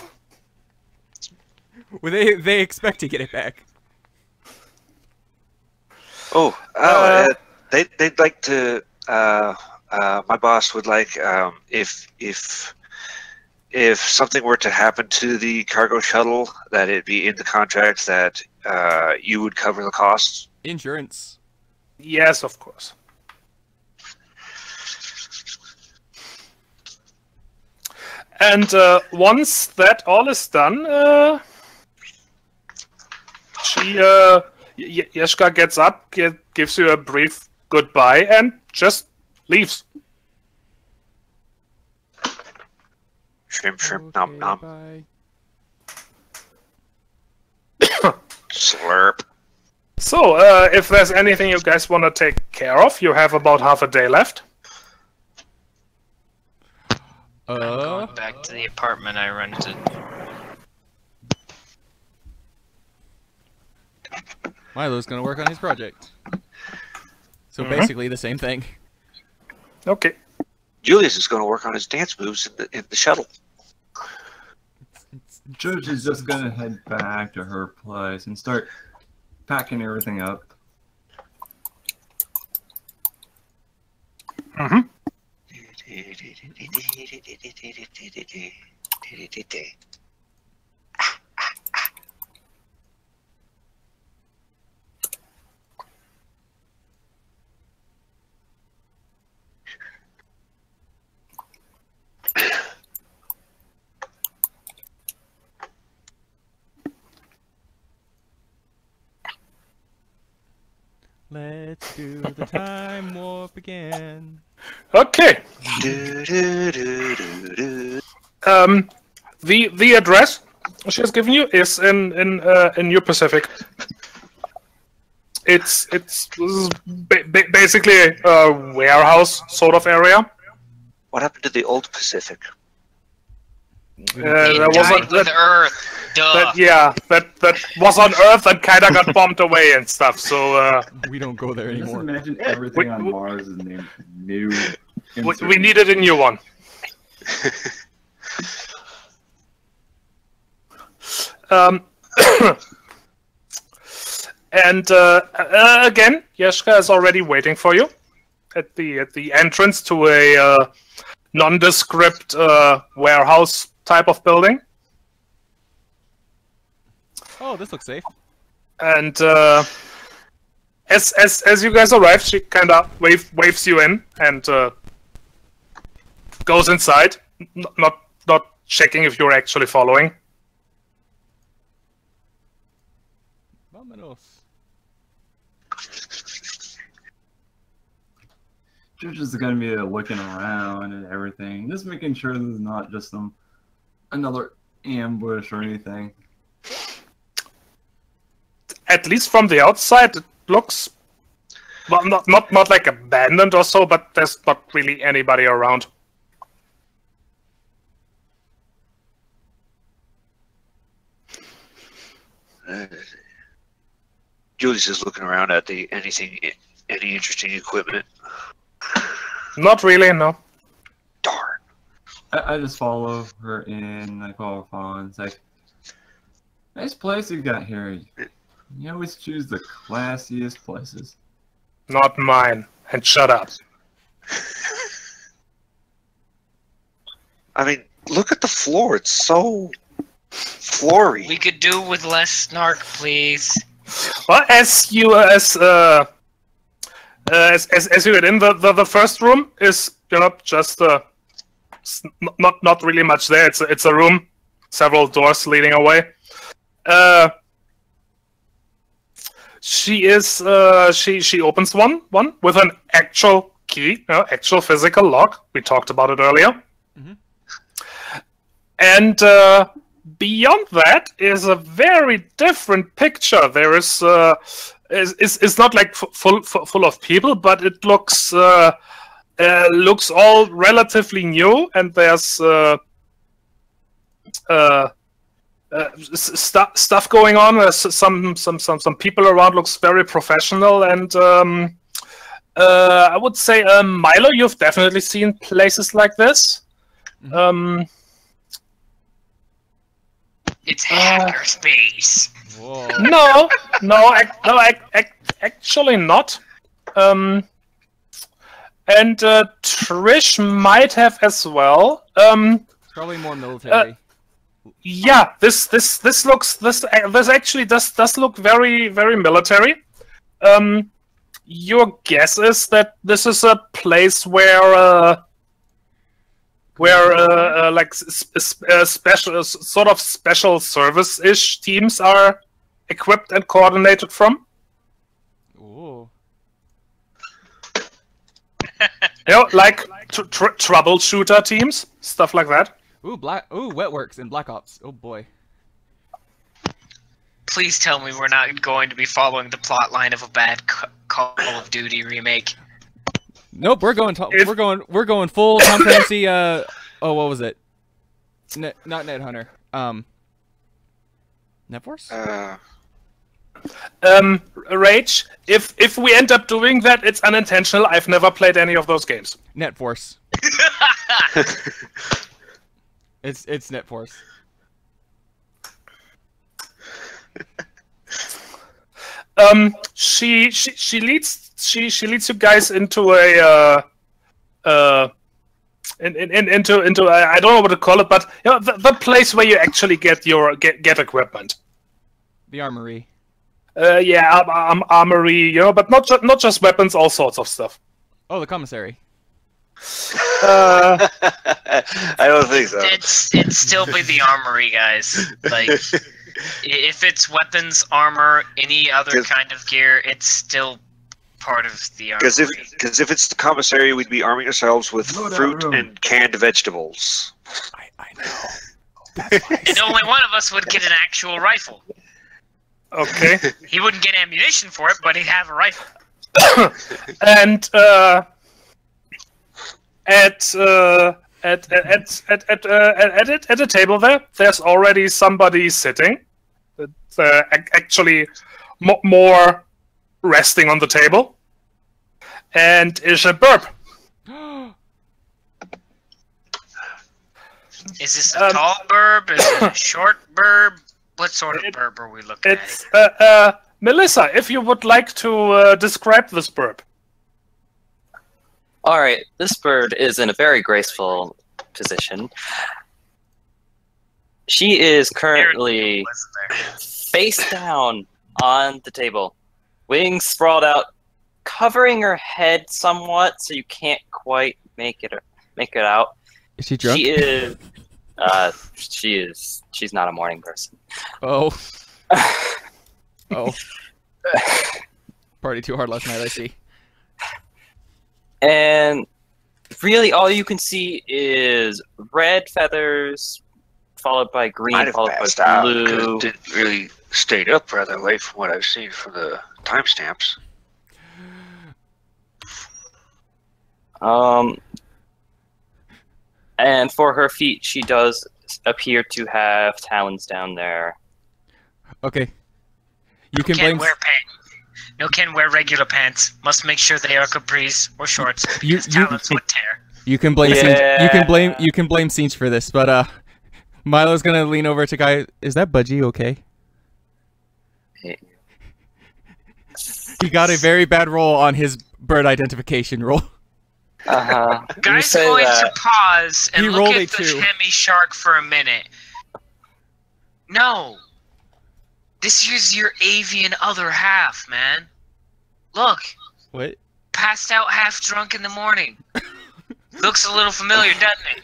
Well, they they expect to get it back. Oh, uh, uh, they they'd like to. Uh, uh, my boss would like um, if if if something were to happen to the cargo shuttle, that it be in the contract that uh, you would cover the costs. Insurance. Yes, of course. And uh, once that all is done, uh, she uh, y Yashka gets up, get, gives you a brief goodbye, and just leaves. Shrimp, shrimp, nom, nom. Okay, slurp. So, uh, if there's anything you guys want to take care of, you have about half a day left. I'm going back to the apartment I rented. Milo's gonna work on his project. So mm-hmm. basically the same thing. Okay. Julius is gonna work on his dance moves in the, in the shuttle. Trish is just gonna head back to her place and start packing everything up. Mm-hmm. Let's do the time warp again. Okay. Um, the the address she has given you is in in uh, in New Pacific. It's it's ba ba basically a warehouse sort of area. What happened to the old Pacific? Uh, that was on that, Earth. Duh. That, yeah, that that was on Earth and kinda got bombed away and stuff. So uh, we don't go there anymore. Just imagine everything we, on we, Mars is named new. We, we needed a new one. um, and uh, uh, again, Yashka is already waiting for you at the at the entrance to a uh, nondescript uh, warehouse type of building. Oh, this looks safe. And uh, as as as you guys arrive, she kind of wave, waves you in and uh, goes inside, N not not checking if you're actually following. Vamanos. You're just gonna be looking around and everything, just making sure there's not just some another ambush or anything. At least from the outside, it looks well, not not not like abandoned or so, but there's not really anybody around. Uh, Julius is looking around at the anything, any interesting equipment. Not really, no. Darn. I, I just follow her in. I call Fawn. It's like, nice place you got here. You always choose the classiest places. Not mine. And shut up. I mean, look at the floor. It's so flory. We could do with less snark, please. Well, as you as uh, as as, as you get in, the, the the first room is you know just uh, not not really much there. It's a, it's a room, several doors leading away. Uh. She is. Uh, she she opens one one with an actual key, uh, actual physical lock. We talked about it earlier. Mm-hmm. And uh, beyond that is a very different picture. There is. Uh, is it's, it's not like f full f full of people, but it looks uh, uh, looks all relatively new. And there's. Uh, uh, Uh, st stuff going on. Uh, some some some some people around. Looks very professional, and um, Uh, I would say, uh, Milo, you've definitely seen places like this. Mm-hmm. um, it's hackerspace. Uh, Whoa. No, no, ac no, ac ac actually not. Um, and uh, Trish might have as well. Um, Probably more military. Uh, yeah, this this this looks this this actually does does look very very military. Um, your guess is that this is a place where uh, where uh, uh, like sp uh, special uh, sort of special service-ish teams are equipped and coordinated from. Ooh. You know, like tr tr troubleshooter teams, stuff like that. Ooh, black. Ooh, Wetworks and Black Ops. Oh boy. Please tell me we're not going to be following the plot line of a bad Call of Duty remake. Nope, we're going. If... We're going. We're going full Tom Clancy. Uh, oh, what was it? Net, not Netrunner. Um, Netforce. Uh... Um, Rage. If if we end up doing that, it's unintentional. I've never played any of those games. Netforce. It's it's Netforce. um, she she she leads she she leads you guys into a uh, uh, in, in, into into a, I don't know what to call it, but you know, the, the place where you actually get your get get equipment. The armory. Uh, yeah, um, um, armory, you know, but not ju not just weapons, all sorts of stuff. Oh, the commissary. Uh, I don't think so. It's, it'd still be the armory, guys. Like, if it's weapons, armor, any other kind of gear, it's still part of the armory. Because if, because if it's the commissary, we'd be arming ourselves with fruit and canned vegetables. I, I know. That's why I and only one of us would get an actual rifle. Okay. He wouldn't get ammunition for it, but he'd have a rifle. And uh, at, uh, at at at at uh, at at at a table there, there's already somebody sitting. It's, uh, actually, mo more resting on the table, and is a burp. Is this a um, tall burp? Is it a short burp? What sort of it, burp are we looking it's, at? Uh, uh, Melissa, if you would like to uh, describe this burp. All right, this bird is in a very graceful position. She is currently face down on the table, wings sprawled out, covering her head somewhat, so you can't quite make it make it out. Is she drunk? She is. Uh, she is. She's not a morning person. Oh. Oh. Party too hard last night, I see. And really, all you can see is red feathers, followed by green, followed by blue. It didn't really stayed up rather late from what I've seen from the timestamps. Um. And for her feet, she does appear to have talons down there. Okay. You can blame... wear pants. No can wear regular pants. Must make sure they are capris or shorts because you, you, talons would tear. You can blame. Yeah. You can blame. You can blame Siege for this, but uh, Milo's gonna lean over to Guy. Is that budgie okay? Hey. He got a very bad roll on his bird identification roll. Uh-huh. Guy's going that. to pause and he look at the too. Hemi shark for a minute. No. This is your avian other half, man. Look. What? Passed out half drunk in the morning. Looks a little familiar, doesn't it?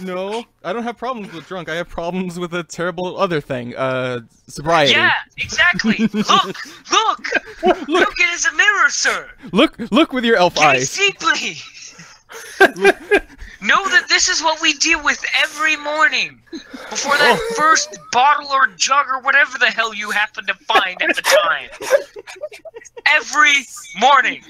No, I don't have problems with drunk. I have problems with a terrible other thing, uh, sobriety. Yeah, exactly. Look, look, look, look, it is a mirror, sir. Look, look with your elf Gaze eyes. Deeply. Know that this is what we deal with every morning before that oh. first bottle or jug or whatever the hell you happen to find at the time. Every morning.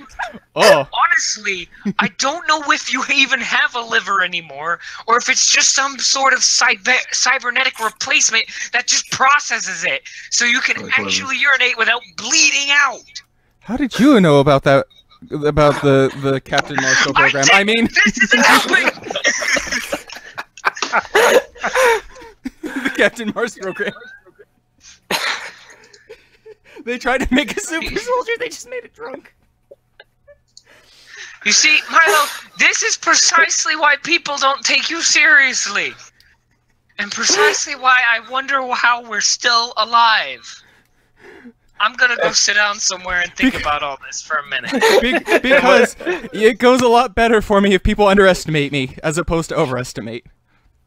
Oh. Honestly, I don't know if you even have a liver anymore or if it's just some sort of cyber cybernetic replacement that just processes it so you can oh, actually urinate without bleeding out. How did you know about that about the the Captain Moscow program. I, I mean, this is exactly the Captain Mars program. They tried to make a super soldier. They just made it drunk. You see, Milo, this is precisely why people don't take you seriously. And precisely why I wonder how we're still alive. I'm gonna go sit down somewhere and think because, about all this for a minute. Be because it goes a lot better for me if people underestimate me, as opposed to overestimate.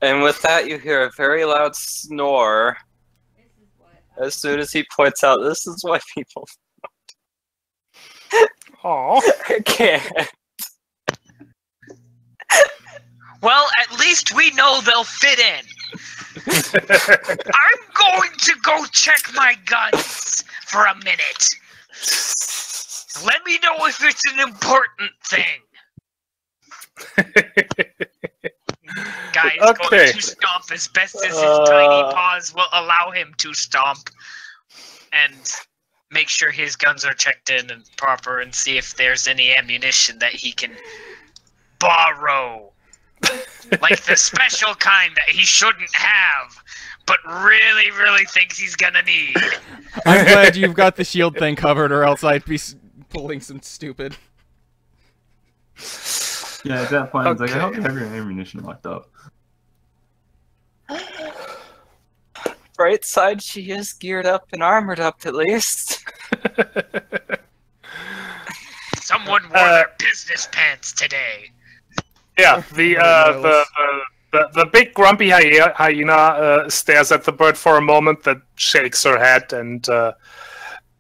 And with that, you hear a very loud snore. As soon as he points out, this is why people... Aww. I can't. Well, at least we know they'll fit in. I'm going to go check my guns for a minute. Let me know if it's an important thing. Guy is okay. going to stomp as best as his uh, tiny paws will allow him to stomp. And make sure his guns are checked in and proper and see if there's any ammunition that he can borrow. Like the special kind that he shouldn't have, but really, really thinks he's gonna need. I'm glad you've got the shield thing covered, or else I'd be pulling some stupid. Yeah, at that point, okay. I was like, I hope you have your ammunition locked up. Bright side, she is geared up and armored up, at least. Someone wore uh, their business pants today. Yeah, the, uh, the, uh, the the big grumpy hyena, hyena uh, stares at the bird for a moment, that shakes her head and uh,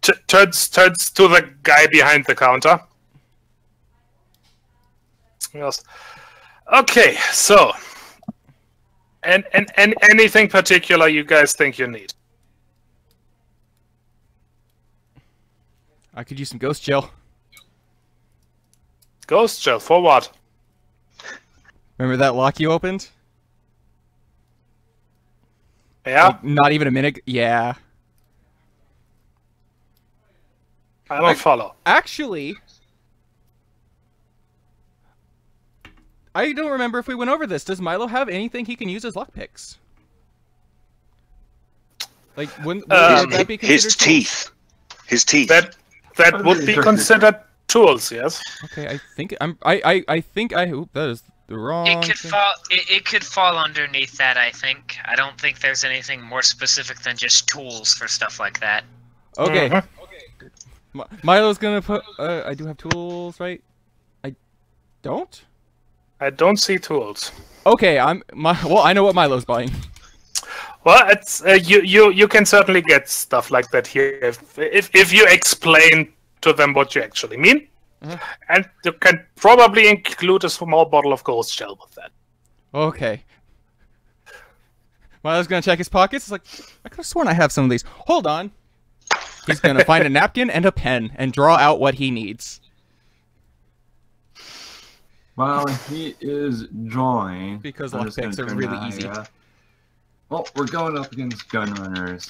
t turns turns to the guy behind the counter. Yes. Okay, so, and and and anything particular you guys think you need? I could use some ghost gel. Ghost gel for what? Remember that lock you opened? Yeah. Like, not even a minute. Yeah. I don't like, follow. Actually, I don't remember if we went over this. Does Milo have anything he can use as lockpicks? Like, wouldn't, um, would that be considered his teeth? Tools? His teeth. That that would be considered tools. Yes. Okay. I think I'm. I I I think I. Oop, that is. The wrong it could thing. fall. It, it could fall underneath that. I think. I don't think there's anything more specific than just tools for stuff like that. Okay. Mm-hmm. Okay. My, Milo's gonna put. Uh, I do have tools, right? I don't. I don't see tools. Okay. I'm. My, well, I know what Milo's buying. Well, it's uh, you. You. You can certainly get stuff like that here if if, if you explain to them what you actually mean. Uh-huh. And you can probably include a small bottle of ghost gel with that. Okay. Milo's gonna check his pockets. It's like, I could have sworn I have some of these. Hold on. He's gonna find a napkin and a pen and draw out what he needs. While he is drawing, because lockpicks are really easy. Yeah. Well, we're going up against gun runners.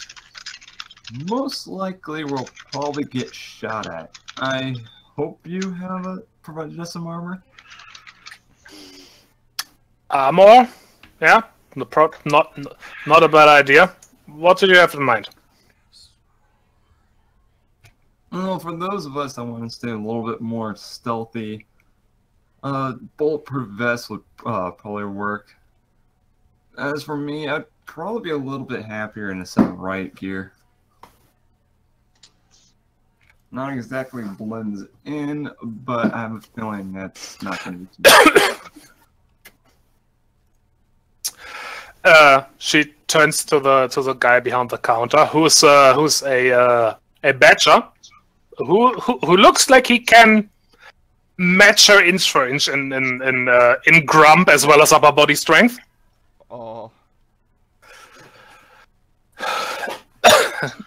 Most likely, we'll probably get shot at. I. Hope you have a, provided us some armor. Armor? Yeah, the pro not not a bad idea. What do you have in mind? Well, for those of us that want to stay a little bit more stealthy, uh, bulletproof vest would uh, probably work. As for me, I'd probably be a little bit happier in a set of riot gear. Not exactly blends in, but I have a feeling that's not going to be. Uh, she turns to the to the guy behind the counter, who's uh, who's a uh, a badger, who, who who looks like he can match her inch for inch in in in, uh, in grump as well as upper body strength. Oh.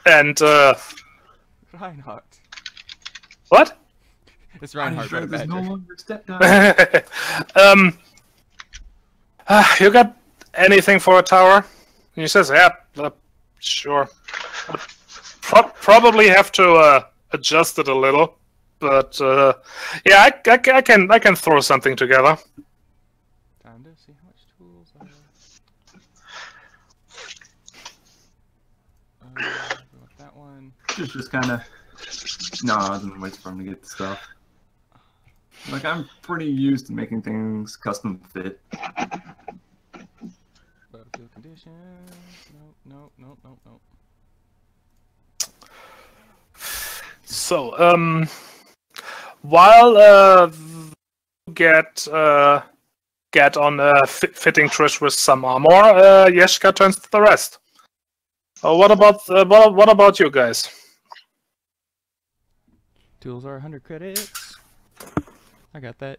and uh, Reinhardt. What? It's Reinhardt. Sure right no longer step down. um, uh, you got anything for a tower? And he says, "Yeah, uh, sure." Pro probably have to uh, adjust it a little but uh, yeah, I, I, I can I can throw something together. Time to see how much tools I have. Uh, with that one. It's just kind of. No, I was gonna wait for him to get stuff. Like, I'm pretty used to making things custom fit. Battlefield conditions. No, no, no, no, no. So, um, while uh, get uh, get on uh, fitting Trish with some armor, uh, Yashka turns to the rest. Uh, what about uh, what about you guys? Tools are one hundred credits. I got that.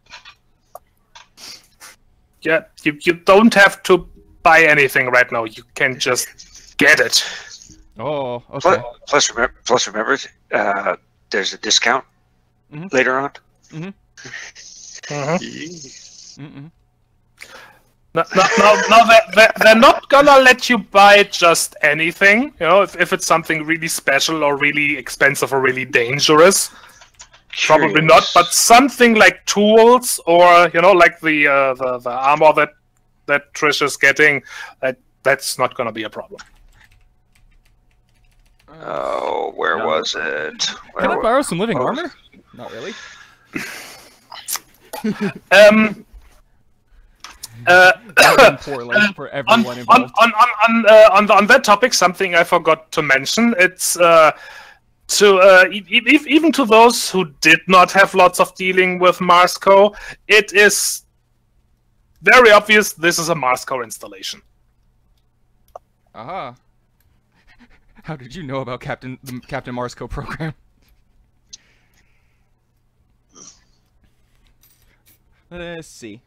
Yeah, you you don't have to buy anything right now. You can just get it. Oh, okay. Plus, plus remember, plus remember uh, there's a discount mm-hmm. later on. Mm-hmm. mm-hmm. Mm-hmm. No, no, no, no they're, they're, they're not gonna let you buy just anything. You know, if, if it's something really special or really expensive or really dangerous. Curious. Probably not, but something like tools or, you know, like the uh, the, the armor that, that Trish is getting, that, that's not going to be a problem. Oh, where no. was it? Where Can I borrow some living oh. armor? Not really. um... Uh, poor, like, for everyone on, involved. On, on, on, on, uh, on, on that topic, something I forgot to mention, it's... Uh, So uh, e e even to those who did not have lots of dealing with MarsCo, it is very obvious this is a MarsCo installation. Aha! Uh-huh. How did you know about Captain the Captain MarsCo program? Let's see.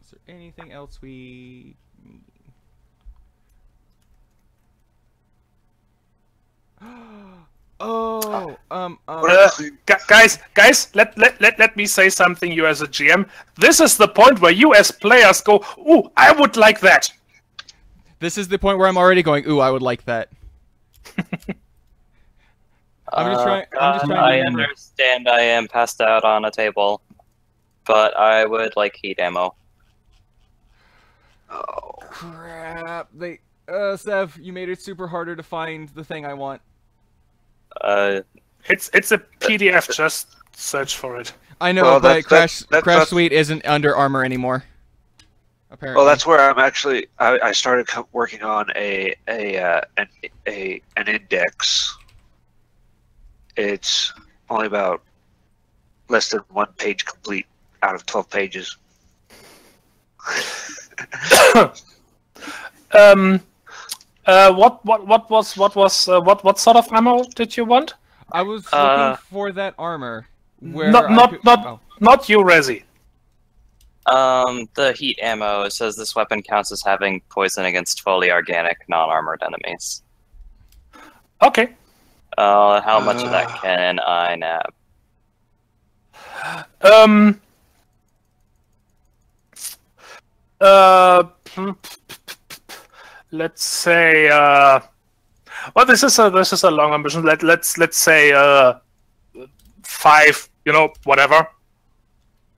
Is there anything else we? Oh, um, um. Uh, guys, guys, let, let, let, let me say something, you as a G M. This is the point where you as players go, ooh, I would like that. This is the point where I'm already going, ooh, I would like that. I'm just trying, uh, I'm just trying I to understand I am passed out on a table, but I would like heat ammo. Oh, crap. They... Uh, Sev, you made it super harder to find the thing I want. Uh, it's it's a P D F. Just search for it. I know, well, but Crash that, that, Crash that, Suite isn't under armor anymore. Apparently. Well, that's where I'm actually. I, I started working on a a uh, an a an index. It's only about less than one page complete out of twelve pages. Um, uh, what, what, what was, what was, uh, what, what sort of ammo did you want? I was looking uh, for that armor. Where not, not, could... not, oh. not you, Rezi. Um, the heat ammo. It says this weapon counts as having poison against fully organic, non-armored enemies. Okay. Uh, how much uh... of that can I nab? Um. Uh. Let's say, uh, well, this is a this is a long ambition. Let let's let's say uh, five, you know, whatever.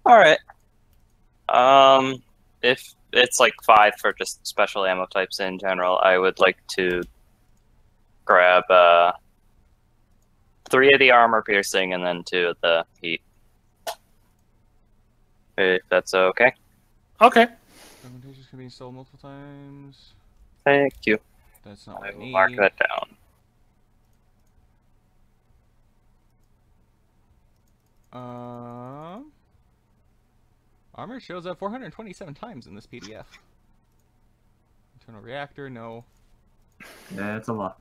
All right. Um, if it's like five for just special ammo types in general, I would like to grab uh, three of the armor piercing and then two of the heat. If that's okay. Okay. Fermentations can be installed multiple times. Thank you. That's not what I will need. Mark that down. Um, uh, armor shows up four hundred twenty-seven times in this P D F. Internal reactor, no. Yeah, that's a lot.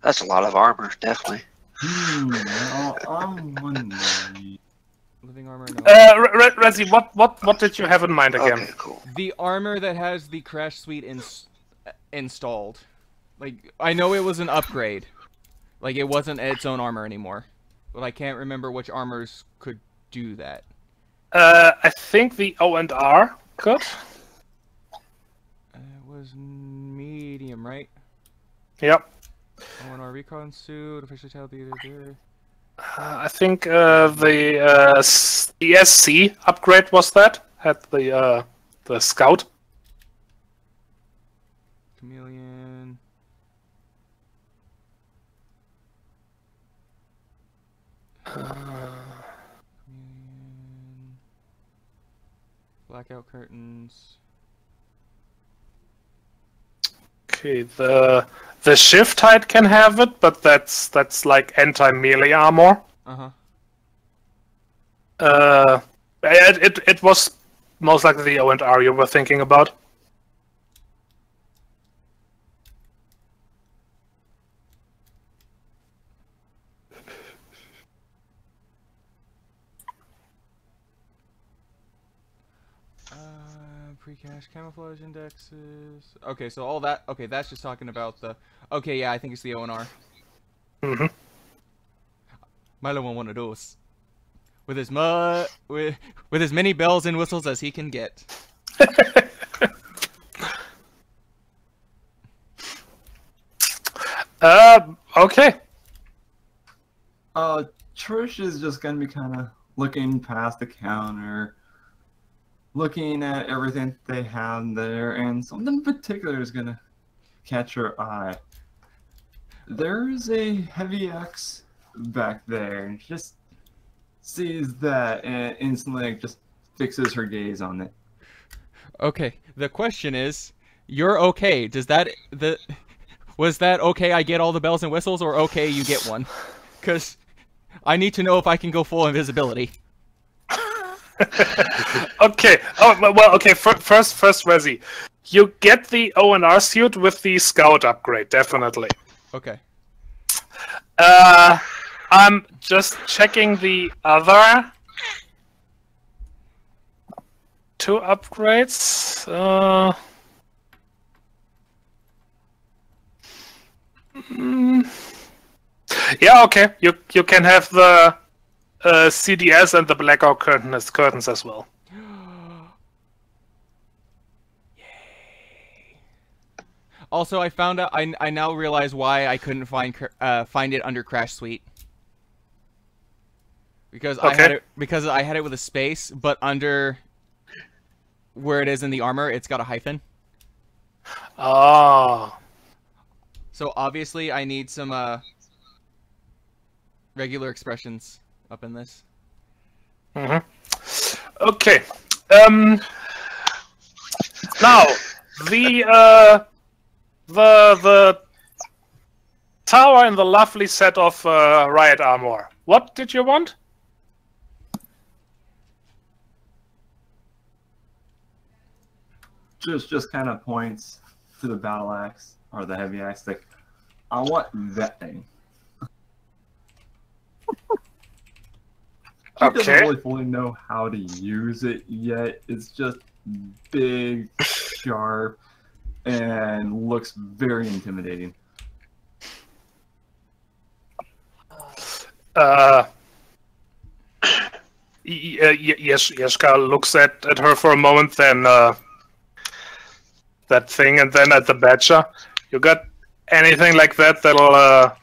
That's a lot of armor, definitely. Hmm, I'm wondering. Living armor. No. Uh, Re Rezi, what, what, what did you have in mind again? Okay, cool. The armor that has the Crash Suite ins installed. Like, I know it was an upgrade. Like, it wasn't its own armor anymore. But I can't remember which armors could do that. Uh, I think the O and R could. It was medium, right? Yep. O and R recon suit, officially tell the other. Uh, I think uh, the uh, E S C upgrade was that had the uh, the scout. Chameleon. Uh, Blackout curtains. Okay, the the shift height can have it, but that's that's like anti-melee armor. Uh-huh. Uh it, it it was most likely the O and R you were thinking about. Pre-cache camouflage indexes. Okay, so all that. Okay, that's just talking about the. Okay, yeah, I think it's the O and R. Mm-hmm. Milo won't want to do us with as mu with with as many bells and whistles as he can get. uh, okay. Uh, Trish is just gonna be kind of looking past the counter, looking at everything they have there, and something in particular is gonna catch her eye. There's a heavy axe back there, and she just sees that and instantly just fixes her gaze on it. Okay, the question is, you're okay. Does that the was that okay? I get all the bells and whistles, or okay, you get one? Because I need to know if I can go full invisibility. Okay. Oh well. Okay. First, first, Resi, you get the O and R suit with the scout upgrade, definitely. Okay. Uh, I'm just checking the other two upgrades. Uh. Mm. Yeah. Okay. You you can have the. Uh, C D S and the blackout curtain as curtains as well. Yay! Also, I found out. I I now realize why I couldn't find uh, find it under Crash Suite, because okay. I had it because I had it with a space, but under where it is in the armor, it's got a hyphen. Oh. So obviously, I need some uh, regular expressions up in this. Mm-hmm. Okay. Um, now the uh, the the tower and the lovely set of uh, riot armor. What did you want? Just just kind of points to the battle axe or the heavy axe. Like, I want that thing. She okay. doesn't really fully know how to use it yet. It's just big, sharp, and looks very intimidating. Uh, yes, Yashka looks at, at her for a moment, then uh, that thing, and then at the Badger. You got anything like that that'll uh,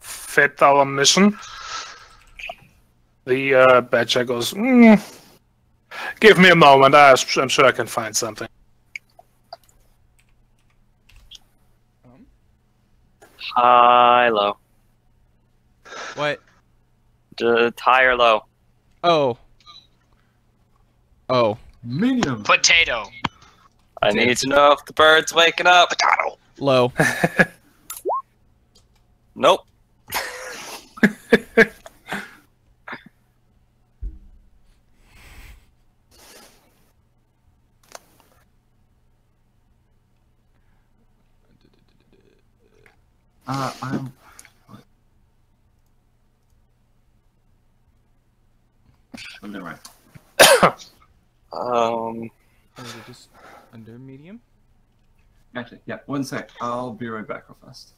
fit our mission? The uh, Badger goes, mm, give me a moment, I, I'm sure I can find something. Um. High, low. What? Just high or low? Oh. Oh. Medium. Potato. I need to know if the bird's waking up. Potato. Low. Nope. Uh, I'm... I'm doing right. um... Is it just under medium? Actually, yeah, one sec. I'll be right back real fast.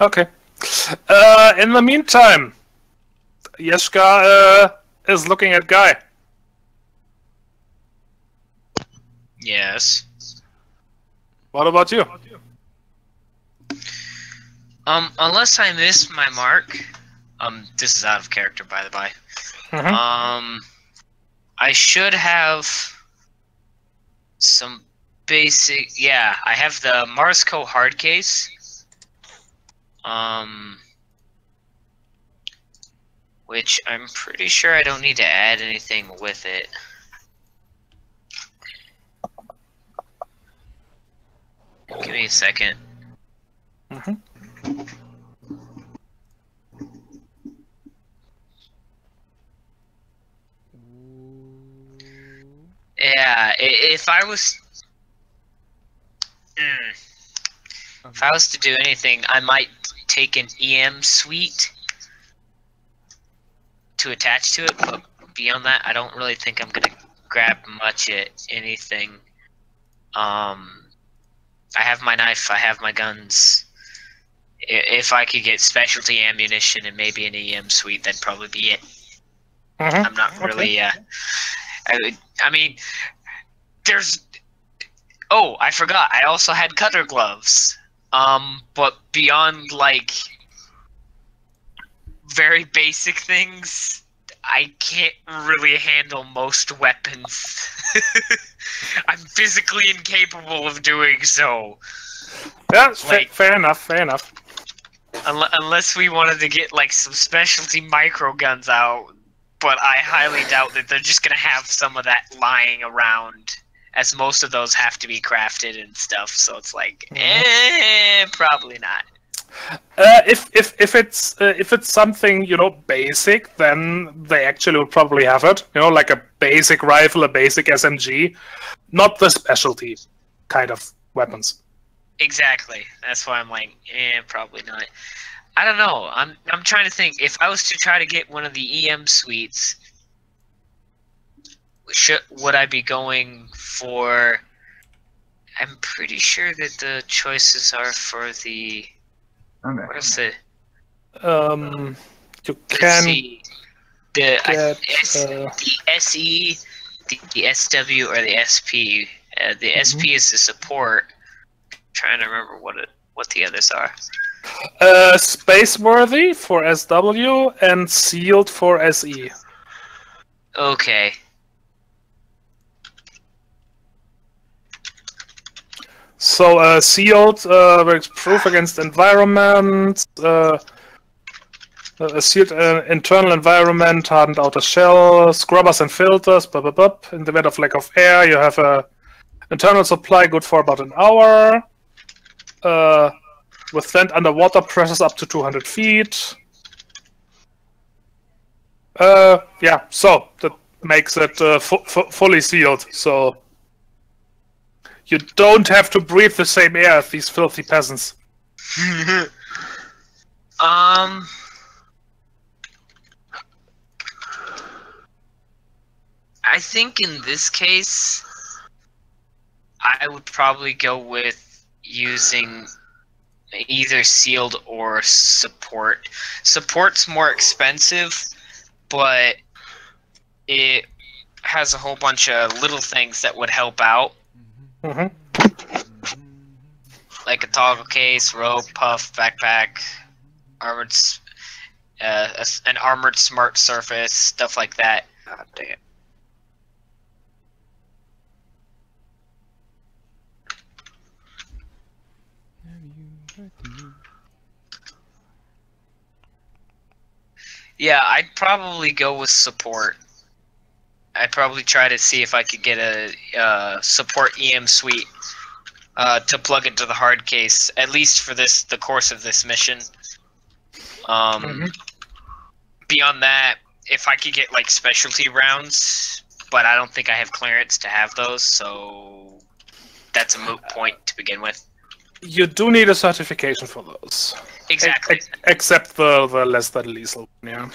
Okay. Uh, in the meantime, Yashka uh, is looking at Guy. Yes. What about you? What about you? Um, unless I miss my mark, Um, this is out of character, by the by. Mm-hmm. Um, I should have some basic. Yeah, I have the MarsCo hard case. Um, which I'm pretty sure I don't need to add anything with it. Give me a second. Mm-hmm. Yeah, if I was, mm, if I was to do anything, I might take an E M suite to attach to it, but beyond that, I don't really think I'm gonna grab much at anything. Um, I have my knife, I have my guns. If I could get specialty ammunition and maybe an E M suite, that'd probably be it. Mm-hmm. I'm not really, okay. uh... I, I mean, there's. Oh, I forgot. I also had cutter gloves. Um, but beyond like very basic things, I can't really handle most weapons. I'm physically incapable of doing so. That's like, fair, fair enough. Fair enough. Un unless we wanted to get like some specialty micro guns out. But I highly doubt that they're just going to have some of that lying around, as most of those have to be crafted and stuff. So it's like, eh, probably not. Uh, if if if it's uh, if it's something, you know, basic, then they actually will probably have it. You know, like a basic rifle, a basic S M G, not the specialty kind of weapons. Exactly. That's why I'm like, eh, probably not. I don't know. I'm I'm trying to think. If I was to try to get one of the E M suites, should would I be going for? I'm pretty sure that the choices are for the. Okay. Where's the? Um, you can see, the get, I, S, uh, the S E, the, the S W, or the S P. Uh, the mm-hmm. S P is the support. I'm trying to remember what it what the others are. Uh, Spaceworthy for S W and Sealed for S E. Okay. So uh, Sealed uh, works proof against environment. Uh, a sealed uh, internal environment, hardened outer shell, scrubbers and filters. Blah, blah, blah. In the event of lack of air, you have a internal supply good for about an hour. Uh, Withstand underwater pressures up to two hundred feet. Uh, yeah, so that makes it uh, fu fu fully sealed. So you don't have to breathe the same air as these filthy peasants. um. I think in this case, I would probably go with using either sealed or support. Support's more expensive, but it has a whole bunch of little things that would help out. Mm-hmm. Like a toggle case, rope, puff, backpack, armored, uh, an armored smart surface, stuff like that. God damn it. Yeah, I'd probably go with support. I'd probably try to see if I could get a uh, support E M suite uh, to plug into the hard case, at least for this the course of this mission. Um, mm-hmm. Beyond that, if I could get like specialty rounds, but I don't think I have clearance to have those, so that's a moot point to begin with. You do need a certification for those. Exactly. E except the, the less than lethal, yeah.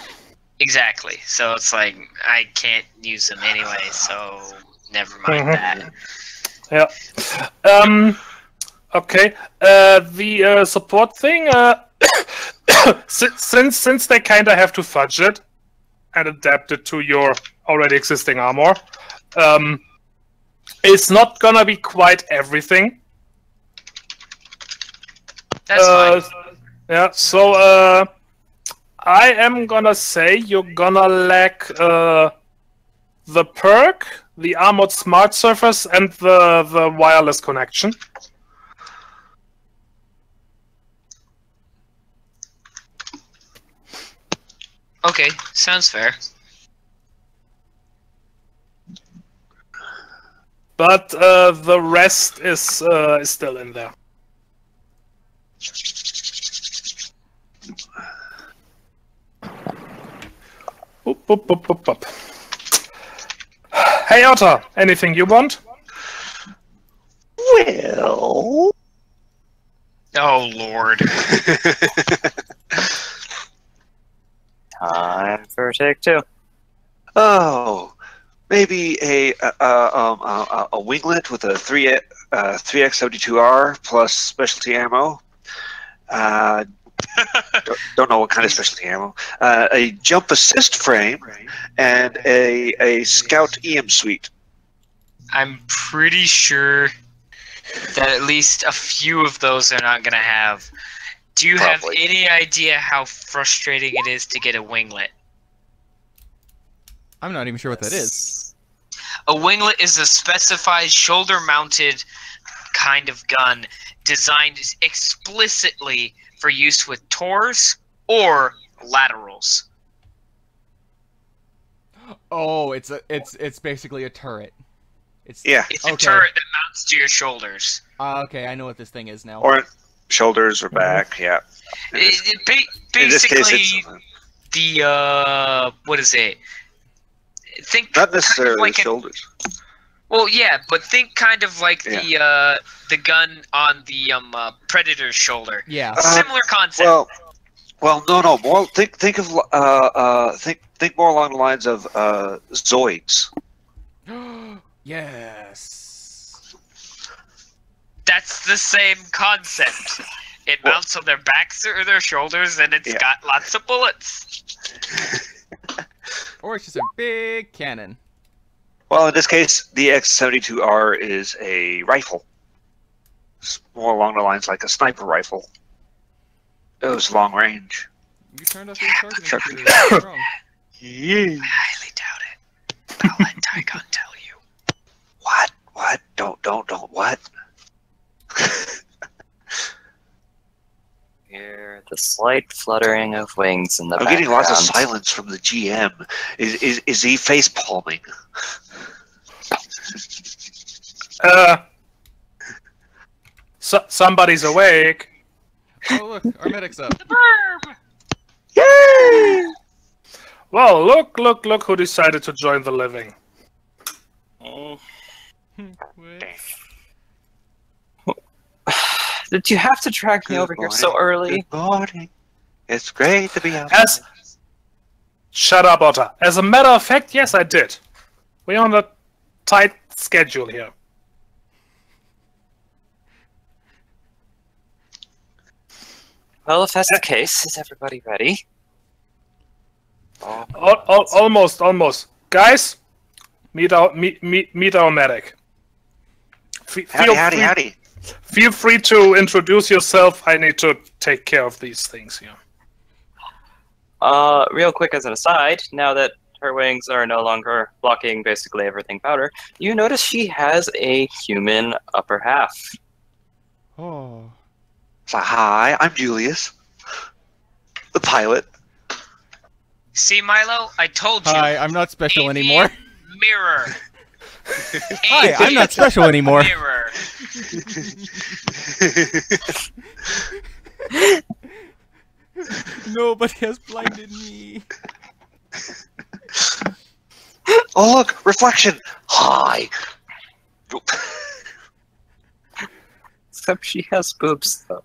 Exactly. So it's like, I can't use them anyway, so never mind mm-hmm. that. Yeah. Um, okay. Uh, the uh, support thing, uh, since, since they kind of have to fudge it and adapt it to your already existing armor, um, it's not going to be quite everything. That's uh, fine. Yeah, so uh, I am gonna say you're gonna lack uh, the perk, the armored smart surface, and the, the wireless connection. Okay, sounds fair. But uh, the rest is uh, is still in there. Oop, oop, oop, oop, oop. Hey Otter, anything you want? Well... Oh lord. Time for take two. Oh, maybe a uh, um, a, a winglet with a three uh, three X seventy-two R plus specialty ammo. Uh, don't, don't know what kind of specialty ammo. Uh, a jump assist frame and a a scout E M suite. I'm pretty sure that at least a few of those are not going to have. Do you Probably. have any idea how frustrating it is to get a winglet? I'm not even sure what that is. A winglet is a specified shoulder-mounted kind of gun designed explicitly for use with T O Rs or laterals. Oh, it's a it's it's basically a turret. It's yeah, it's okay. a turret that mounts to your shoulders. Uh, okay, I know what this thing is now. Or shoulders or back, yeah. It, it, ba basically, in this case it's, the uh, what is it? Think not necessarily kind of like shoulders. A, well, yeah, but think kind of like yeah. the uh, the gun on the um, uh, Predator's shoulder. Yeah, uh, similar concept. Well, well, no, no. More think think of uh, uh, think think more along the lines of uh, Zoids. Yes, that's the same concept. It well, mounts on their backs or their shoulders, and it's yeah. got lots of bullets. Or it's just a big cannon. Well, in this case, the X seventy-two R is a rifle. It's more along the lines like a sniper rifle. It was long range. You turned up yeah, your targeting. Yeah. I highly doubt it. I'll let Tycon tell you. What? What? Don't, don't, don't, what? Hear the slight fluttering of wings in the I'm background. Getting lots of silence from the G M. Is is, is he face palming? Uh, so, somebody's awake. Oh look, our medic's up. The burb. Yay! Well, look, look, look who decided to join the living. Oh. Did you have to drag Good me over morning. here so early? Good morning. It's great to be out. As... Shut up, Otter. As a matter of fact, yes, I did. We're on a tight schedule here. Well, if that's uh, the case, is everybody ready? Al al almost, almost. Guys, meet our meet meet, meet our medic. F howdy, howdy, howdy. Feel free to introduce yourself. I need to take care of these things here. Uh, real quick as an aside, now that her wings are no longer blocking basically everything about her, you notice she has a human upper half. Oh. So, hi, I'm Julius, the pilot. See, Milo, I told you. Hi, I'm not special anymore. Mirror. Hi, I'm not special anymore. Mirror. Nobody has blinded me. Oh look, reflection. Hi. Except she has boobs though.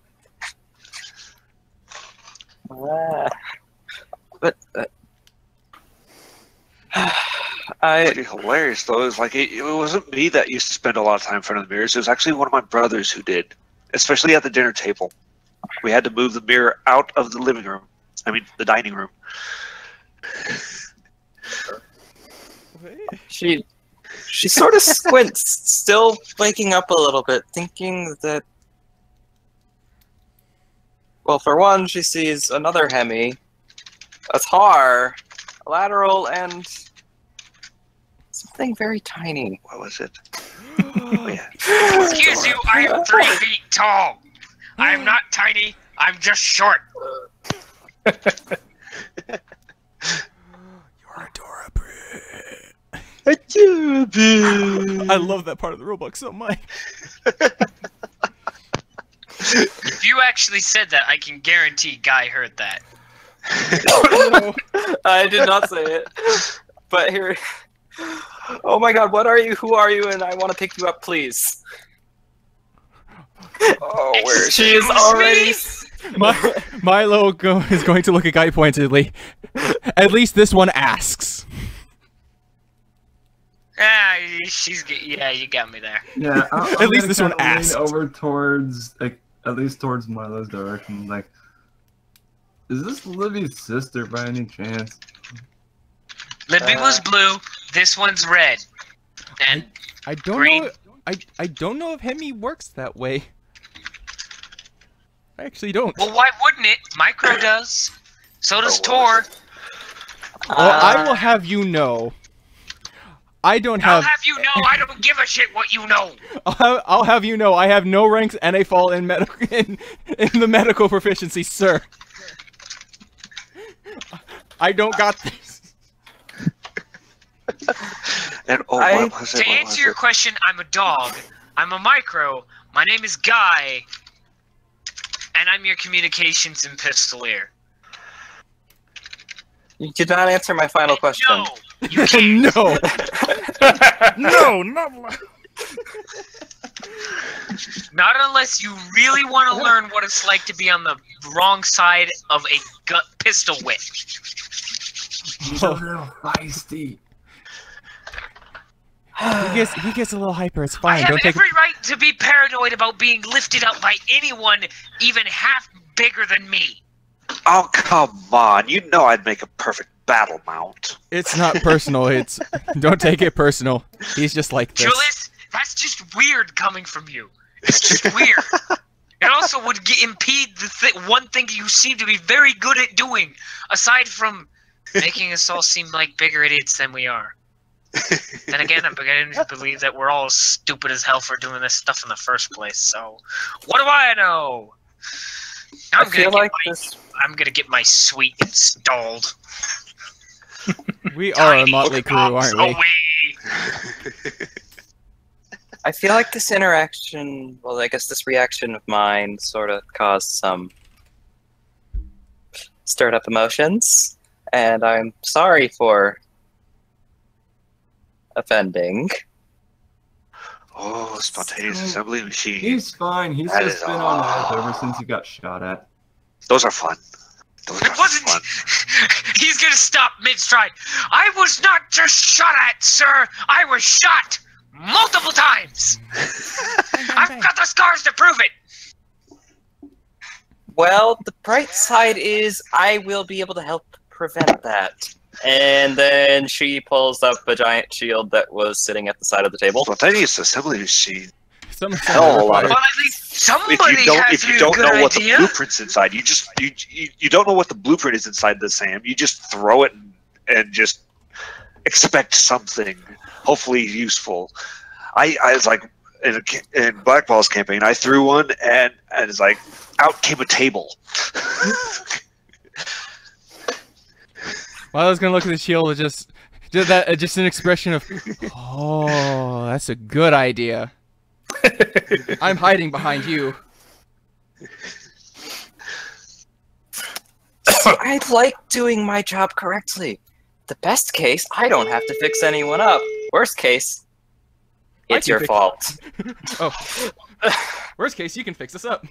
Uh, but. Uh, I, pretty hilarious though. It was like it, it wasn't me that used to spend a lot of time in front of the mirrors. It was actually one of my brothers who did, especially at the dinner table. We had to move the mirror out of the living room. I mean, the dining room. She, she sort of squints, still waking up a little bit, thinking that. Well, for one, she sees another Hemi A T A R, a lateral, and something very tiny. What was it? Oh, yeah. Excuse you, I am three feet tall. I'm not tiny, I'm just short. You're adorable. Adorable. I love that part of the Roblox so much. If you actually said that, I can guarantee Guy heard that. No, I did not say it. But here... Oh my god, what are you? Who are you? And I want to pick you up, please. Oh, where she is already. My, Milo go, is going to look at Guy pointedly. At least this one asks. Ah, she's yeah, you got me there. Yeah, I'm, at least this one asks. Over towards like, at least towards Milo's direction. Like, is this Libby's sister by any chance? Libby uh, was blue. This one's red. And I, I don't green. know. I I don't know if Hemi works that way. I actually don't. Well, why wouldn't it? Micro does. So does oh, Tor. Well, uh, I will have you know. I don't have. I'll have you know. I don't give a shit what you know. I'll have, I'll have you know. I have no ranks and a fall in medical in, in the medical proficiency, sir. I don't got this. And, oh, I, what was it? To what answer was your it? question, I'm a dog. I'm a micro. My name is Guy, and I'm your communications and pistolier. You did not answer my final and question. No, you can't. No, no, not. Not unless you really want to learn what it's like to be on the wrong side of a gut pistol whip. He's a little feisty. He gets, he gets a little hyper, it's fine. I have Don't every take... right to be paranoid about being lifted up by anyone even half bigger than me. Oh, come on. You know I'd make a perfect battle mount. It's not personal. It's Don't take it personal. He's just like this. Julius, that's just weird coming from you. It's just weird. It also would g impede the th one thing you seem to be very good at doing, aside from making us all seem like bigger idiots than we are. Then again, I'm beginning to believe that we're all stupid as hell for doing this stuff in the first place. So, what do I know? I'm I gonna get like my, this... I'm gonna get my suite installed. We are a motley crew, aren't we? I feel like this interaction, well, I guess this reaction of mine, sort of caused some stirred up emotions, and I'm sorry for. Offending. Oh, spontaneous so, assembly machine. He's fine. He's that just been all... on hype ever since he got shot at. Those are fun. Those it are wasn't. Fun. He's gonna stop mid-stride. I was not just shot at, sir. I was shot multiple times. I've got the scars to prove it. Well, the bright side is I will be able to help prevent that. And then she pulls up a giant shield that was sitting at the side of the table. Spontaneous assembly machine. Some hell, well, at least somebody if you don't, if you don't know what idea. the blueprint's inside, you just you, you you don't know what the blueprint is inside the SAM. You just throw it and, and just expect something, hopefully useful. I I was like in a, in Black Ball's campaign, I threw one and and it's like out came a table. Well, I was gonna look at the shield and just did that. Uh, just an expression of, oh, that's a good idea. I'm hiding behind you. See, I like doing my job correctly. The best case, I don't have to fix anyone up. Worst case, it's your fault. Oh. Worst case, you can fix us up.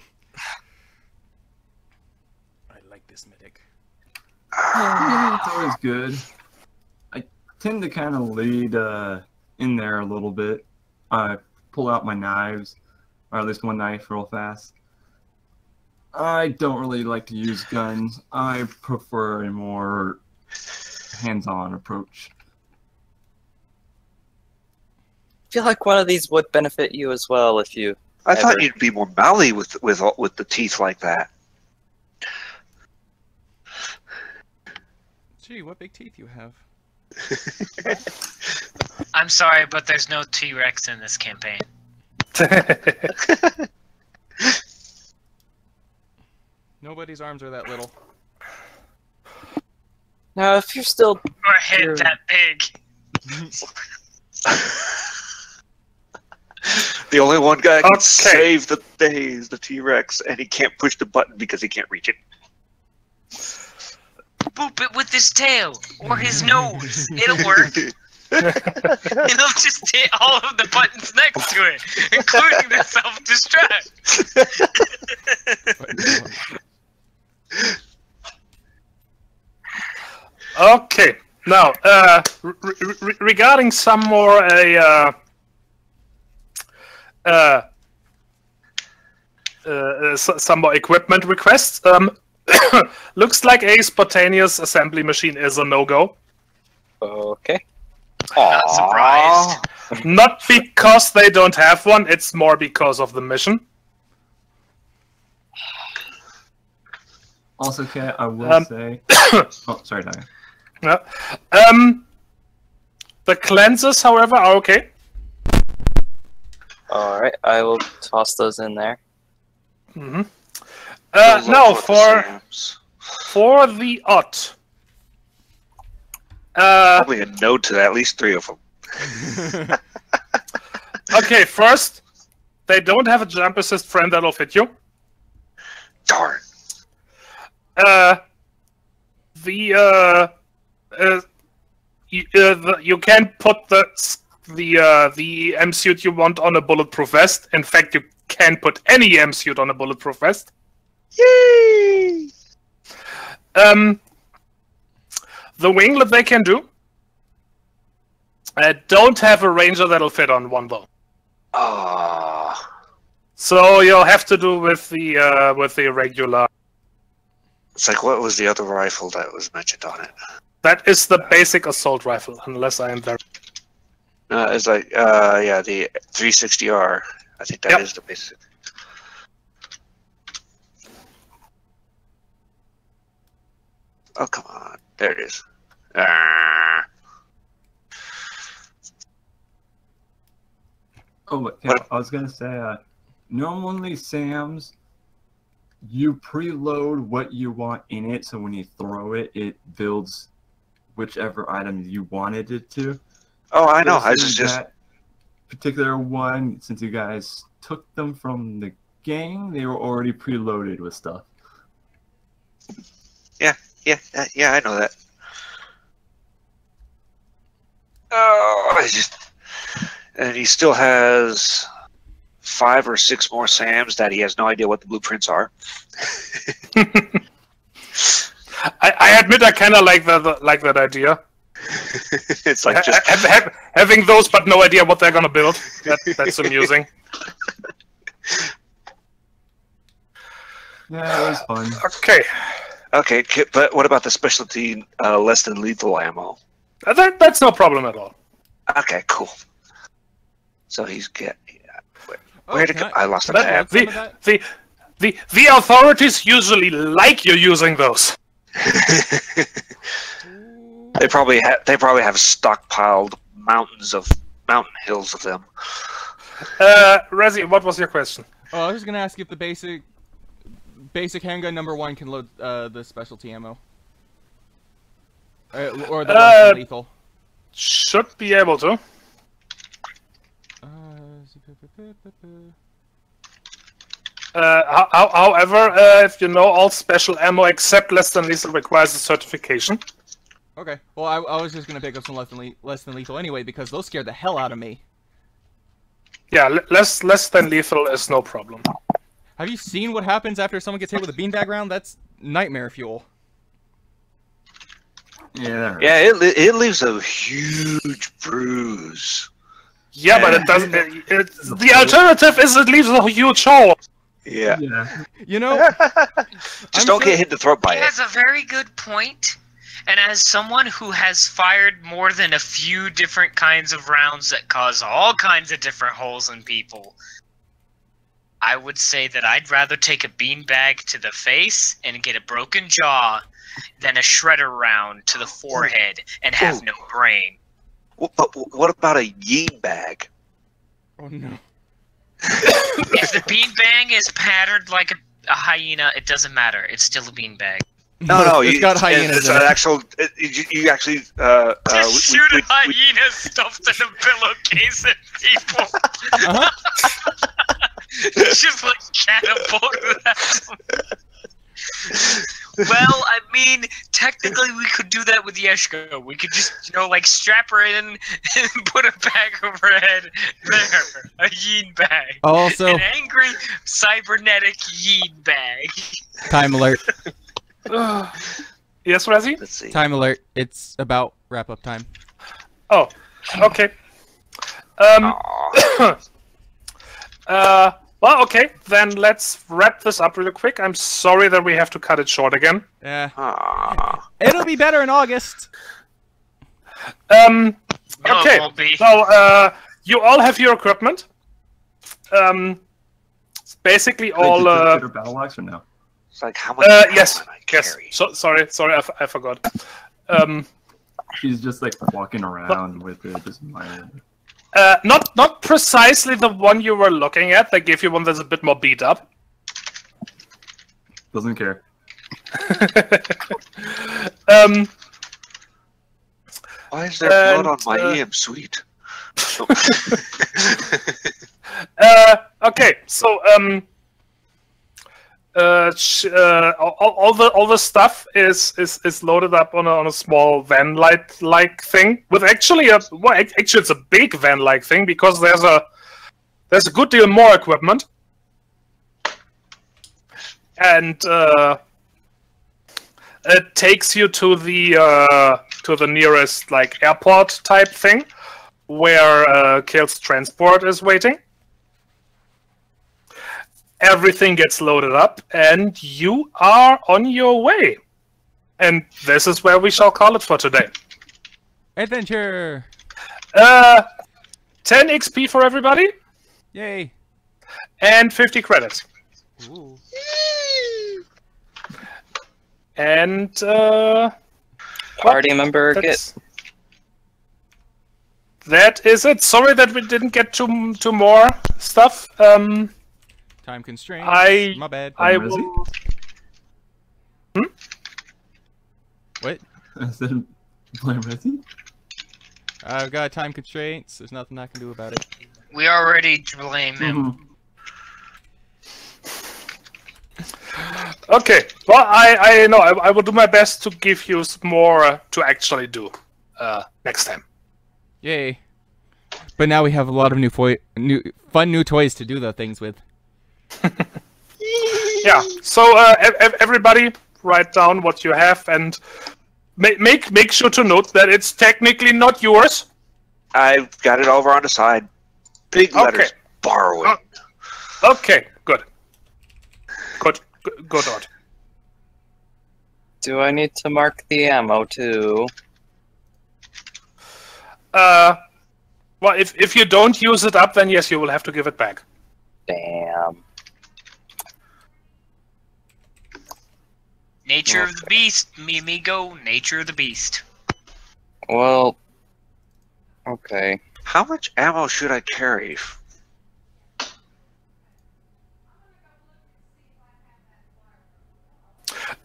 I like this medic. Yeah, it's always good. I tend to kind of lead uh, in there a little bit. I pull out my knives, or at least one knife real fast. I don't really like to use guns. I prefer a more hands-on approach. I feel like one of these would benefit you as well if you I ever... thought you'd be more mally with, with, with the teeth like that. Gee, what big teeth you have. I'm sorry, but there's no T-Rex in this campaign. Nobody's arms are that little. Now, if you're still... Or head you're... that big. The only one guy that can okay. save the day is the T-Rex, and he can't push the button because he can't reach it. Boop it with his tail or his nose. It'll work. It'll just hit all of the buttons next to it, including the self-destruct. Okay. Now, uh, re re regarding some more a uh, uh, uh, some more equipment requests. Um, looks like a spontaneous assembly machine is a no-go. Okay. Not surprised. Not because they don't have one, it's more because of the mission. Also, Kale, I will um, say... oh, sorry, Diane. No. Um, the cleansers, however, are okay. Alright, I will toss those in there. Mm-hmm. Uh, no, for for the O T. Uh, Probably a no to at least three of them. Okay, first, they don't have a jump assist friend that'll fit you. Darn. Uh, the uh, uh, you, uh the, you can put the the uh, the M suit you want on a bulletproof vest. In fact, you can put any M suit on a bulletproof vest. Yay! Um, the winglet they can do. I don't have a ranger that'll fit on one though. Ah. Uh, so you'll have to do with the uh, with the regular. It's like, what was the other rifle that was mentioned on it? That is the basic assault rifle, unless I am very. Uh, it's like, uh, yeah, the three sixty R. I think that yep. is the basic. Oh, come on. There it is. Ah. Oh, wait, yeah, I was going to say, uh, normally Sam's, you preload what you want in it, so when you throw it, it builds whichever item you wanted it to. Oh, I know. This I was just... That particular one, since you guys took them from the game, they were already preloaded with stuff. Yeah, yeah, yeah, I know that. Oh, I just... And he still has five or six more Sams that he has no idea what the blueprints are. I, I admit I kind of like that, like that idea. It's like just... Ha ha ha having those but no idea what they're going to build. That, that's amusing. Yeah, it was fun. Okay. Okay, but what about the specialty uh, less than lethal ammo? That, that's no problem at all. Okay, cool. So he's get. Yeah, where, oh, where to go? I, I lost the tab. The, the, the, the authorities usually like you using those. They probably have. They probably have stockpiled mountains of mountain hills of them. Uh, Rezi, what was your question? Oh, I was going to ask you if the basic. Basic handgun number one can load uh, the specialty ammo, or, or the uh, one lethal. Should be able to. Uh, how, however, uh, if you know, all special ammo except less than lethal requires a certification. Okay. Well, I, I was just gonna pick up some less than, le less than lethal anyway because those scared the hell out of me. Yeah, le less less than lethal is no problem. Have you seen what happens after someone gets hit with a beanbag round? That's nightmare fuel. Yeah. Yeah, it it leaves a huge bruise. Yeah, and but it doesn't. It, it, the alternative is it leaves a huge hole. Yeah. yeah. You know, just I'm don't sure get hit in the throat by it. That's a very good point. And as someone who has fired more than a few different kinds of rounds that cause all kinds of different holes in people. I would say that I'd rather take a beanbag to the face and get a broken jaw than a shredder round to the forehead and have Ooh. no brain. But what about a yean bag? Oh no. If the beanbag is patterned like a, a hyena, it doesn't matter. It's still a beanbag. No, no, it's you, got hyenas. It's an actual. It, you, you actually uh, just uh, we, shoot we, we, a hyena we, stuffed in a pillowcase at people. Uh-huh. Just like catapult them. Well, I mean, technically we could do that with Yeshko. We could just, you know, like strap her in and put a bag over her head. There, a yean bag. Also, an angry cybernetic yean bag. Time alert. Yes, Razzie? Let's see. Time alert. It's about wrap up time. Oh, okay. Um. uh. Well, okay, then let's wrap this up really quick. I'm sorry that we have to cut it short again. Yeah. Aww. It'll be better in August. Um, no, okay, it won't be. So uh, you all have your equipment. Um, it's basically Could all... Uh, battle logs or no? It's like, how much uh, yes, I yes. So, sorry, sorry, I, f I forgot. Um, She's just like walking around but, with it, just smiling. Uh, not not precisely the one you were looking at. They gave you one that's a bit more beat up. Doesn't care. um, Why is there and, blood on my uh, E M suite? uh, okay, so um, uh, sh uh, all, all the all the stuff is is is loaded up on a on a small van light like thing with actually a well actually it's a big van like thing because there's a there's a good deal more equipment and uh, it takes you to the uh, to the nearest like airport type thing where uh, Kale's transport is waiting. Everything gets loaded up, and you are on your way. And this is where we shall call it for today. Adventure! Uh, ten X P for everybody. Yay. And fifty credits. Ooh. And, uh... party well, member gets... That is it. Sorry that we didn't get to, to more stuff. Um... Time constraints. I, My bad. I will... Hmm? What? I said, Blame Resi? I've got time constraints. There's nothing I can do about it. We already blame him. Mm-hmm. Okay. Well, I, I know. I, I will do my best to give you some more uh, to actually do uh, next time. Yay. But now we have a lot of new, new fun new toys to do the things with. Yeah, so uh, ev everybody write down what you have and ma make make sure to note that it's technically not yours. I've got it over on the side. Big letters, okay. Borrowing. Oh. Okay, good. Good, good, good. Odd. Do I need to mark the ammo too? Uh, well, if, if you don't use it up, then yes, you will have to give it back. Damn. Nature okay. of the beast, me me go. Nature of the beast. Well, okay. How much ammo should I carry?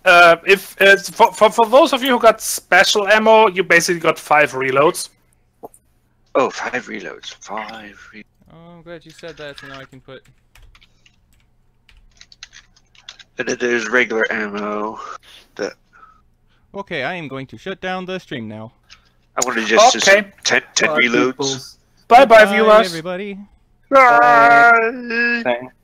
Uh, if uh, for, for for those of you who got special ammo, you basically got five reloads. Oh, five reloads. Five. Re oh, I'm glad you said that. So now I can put. There's regular ammo. That... Okay, I am going to shut down the stream now. I want to just okay. do ten, ten reloads. Bye-bye, viewers. Everybody. Bye. Bye. Bye.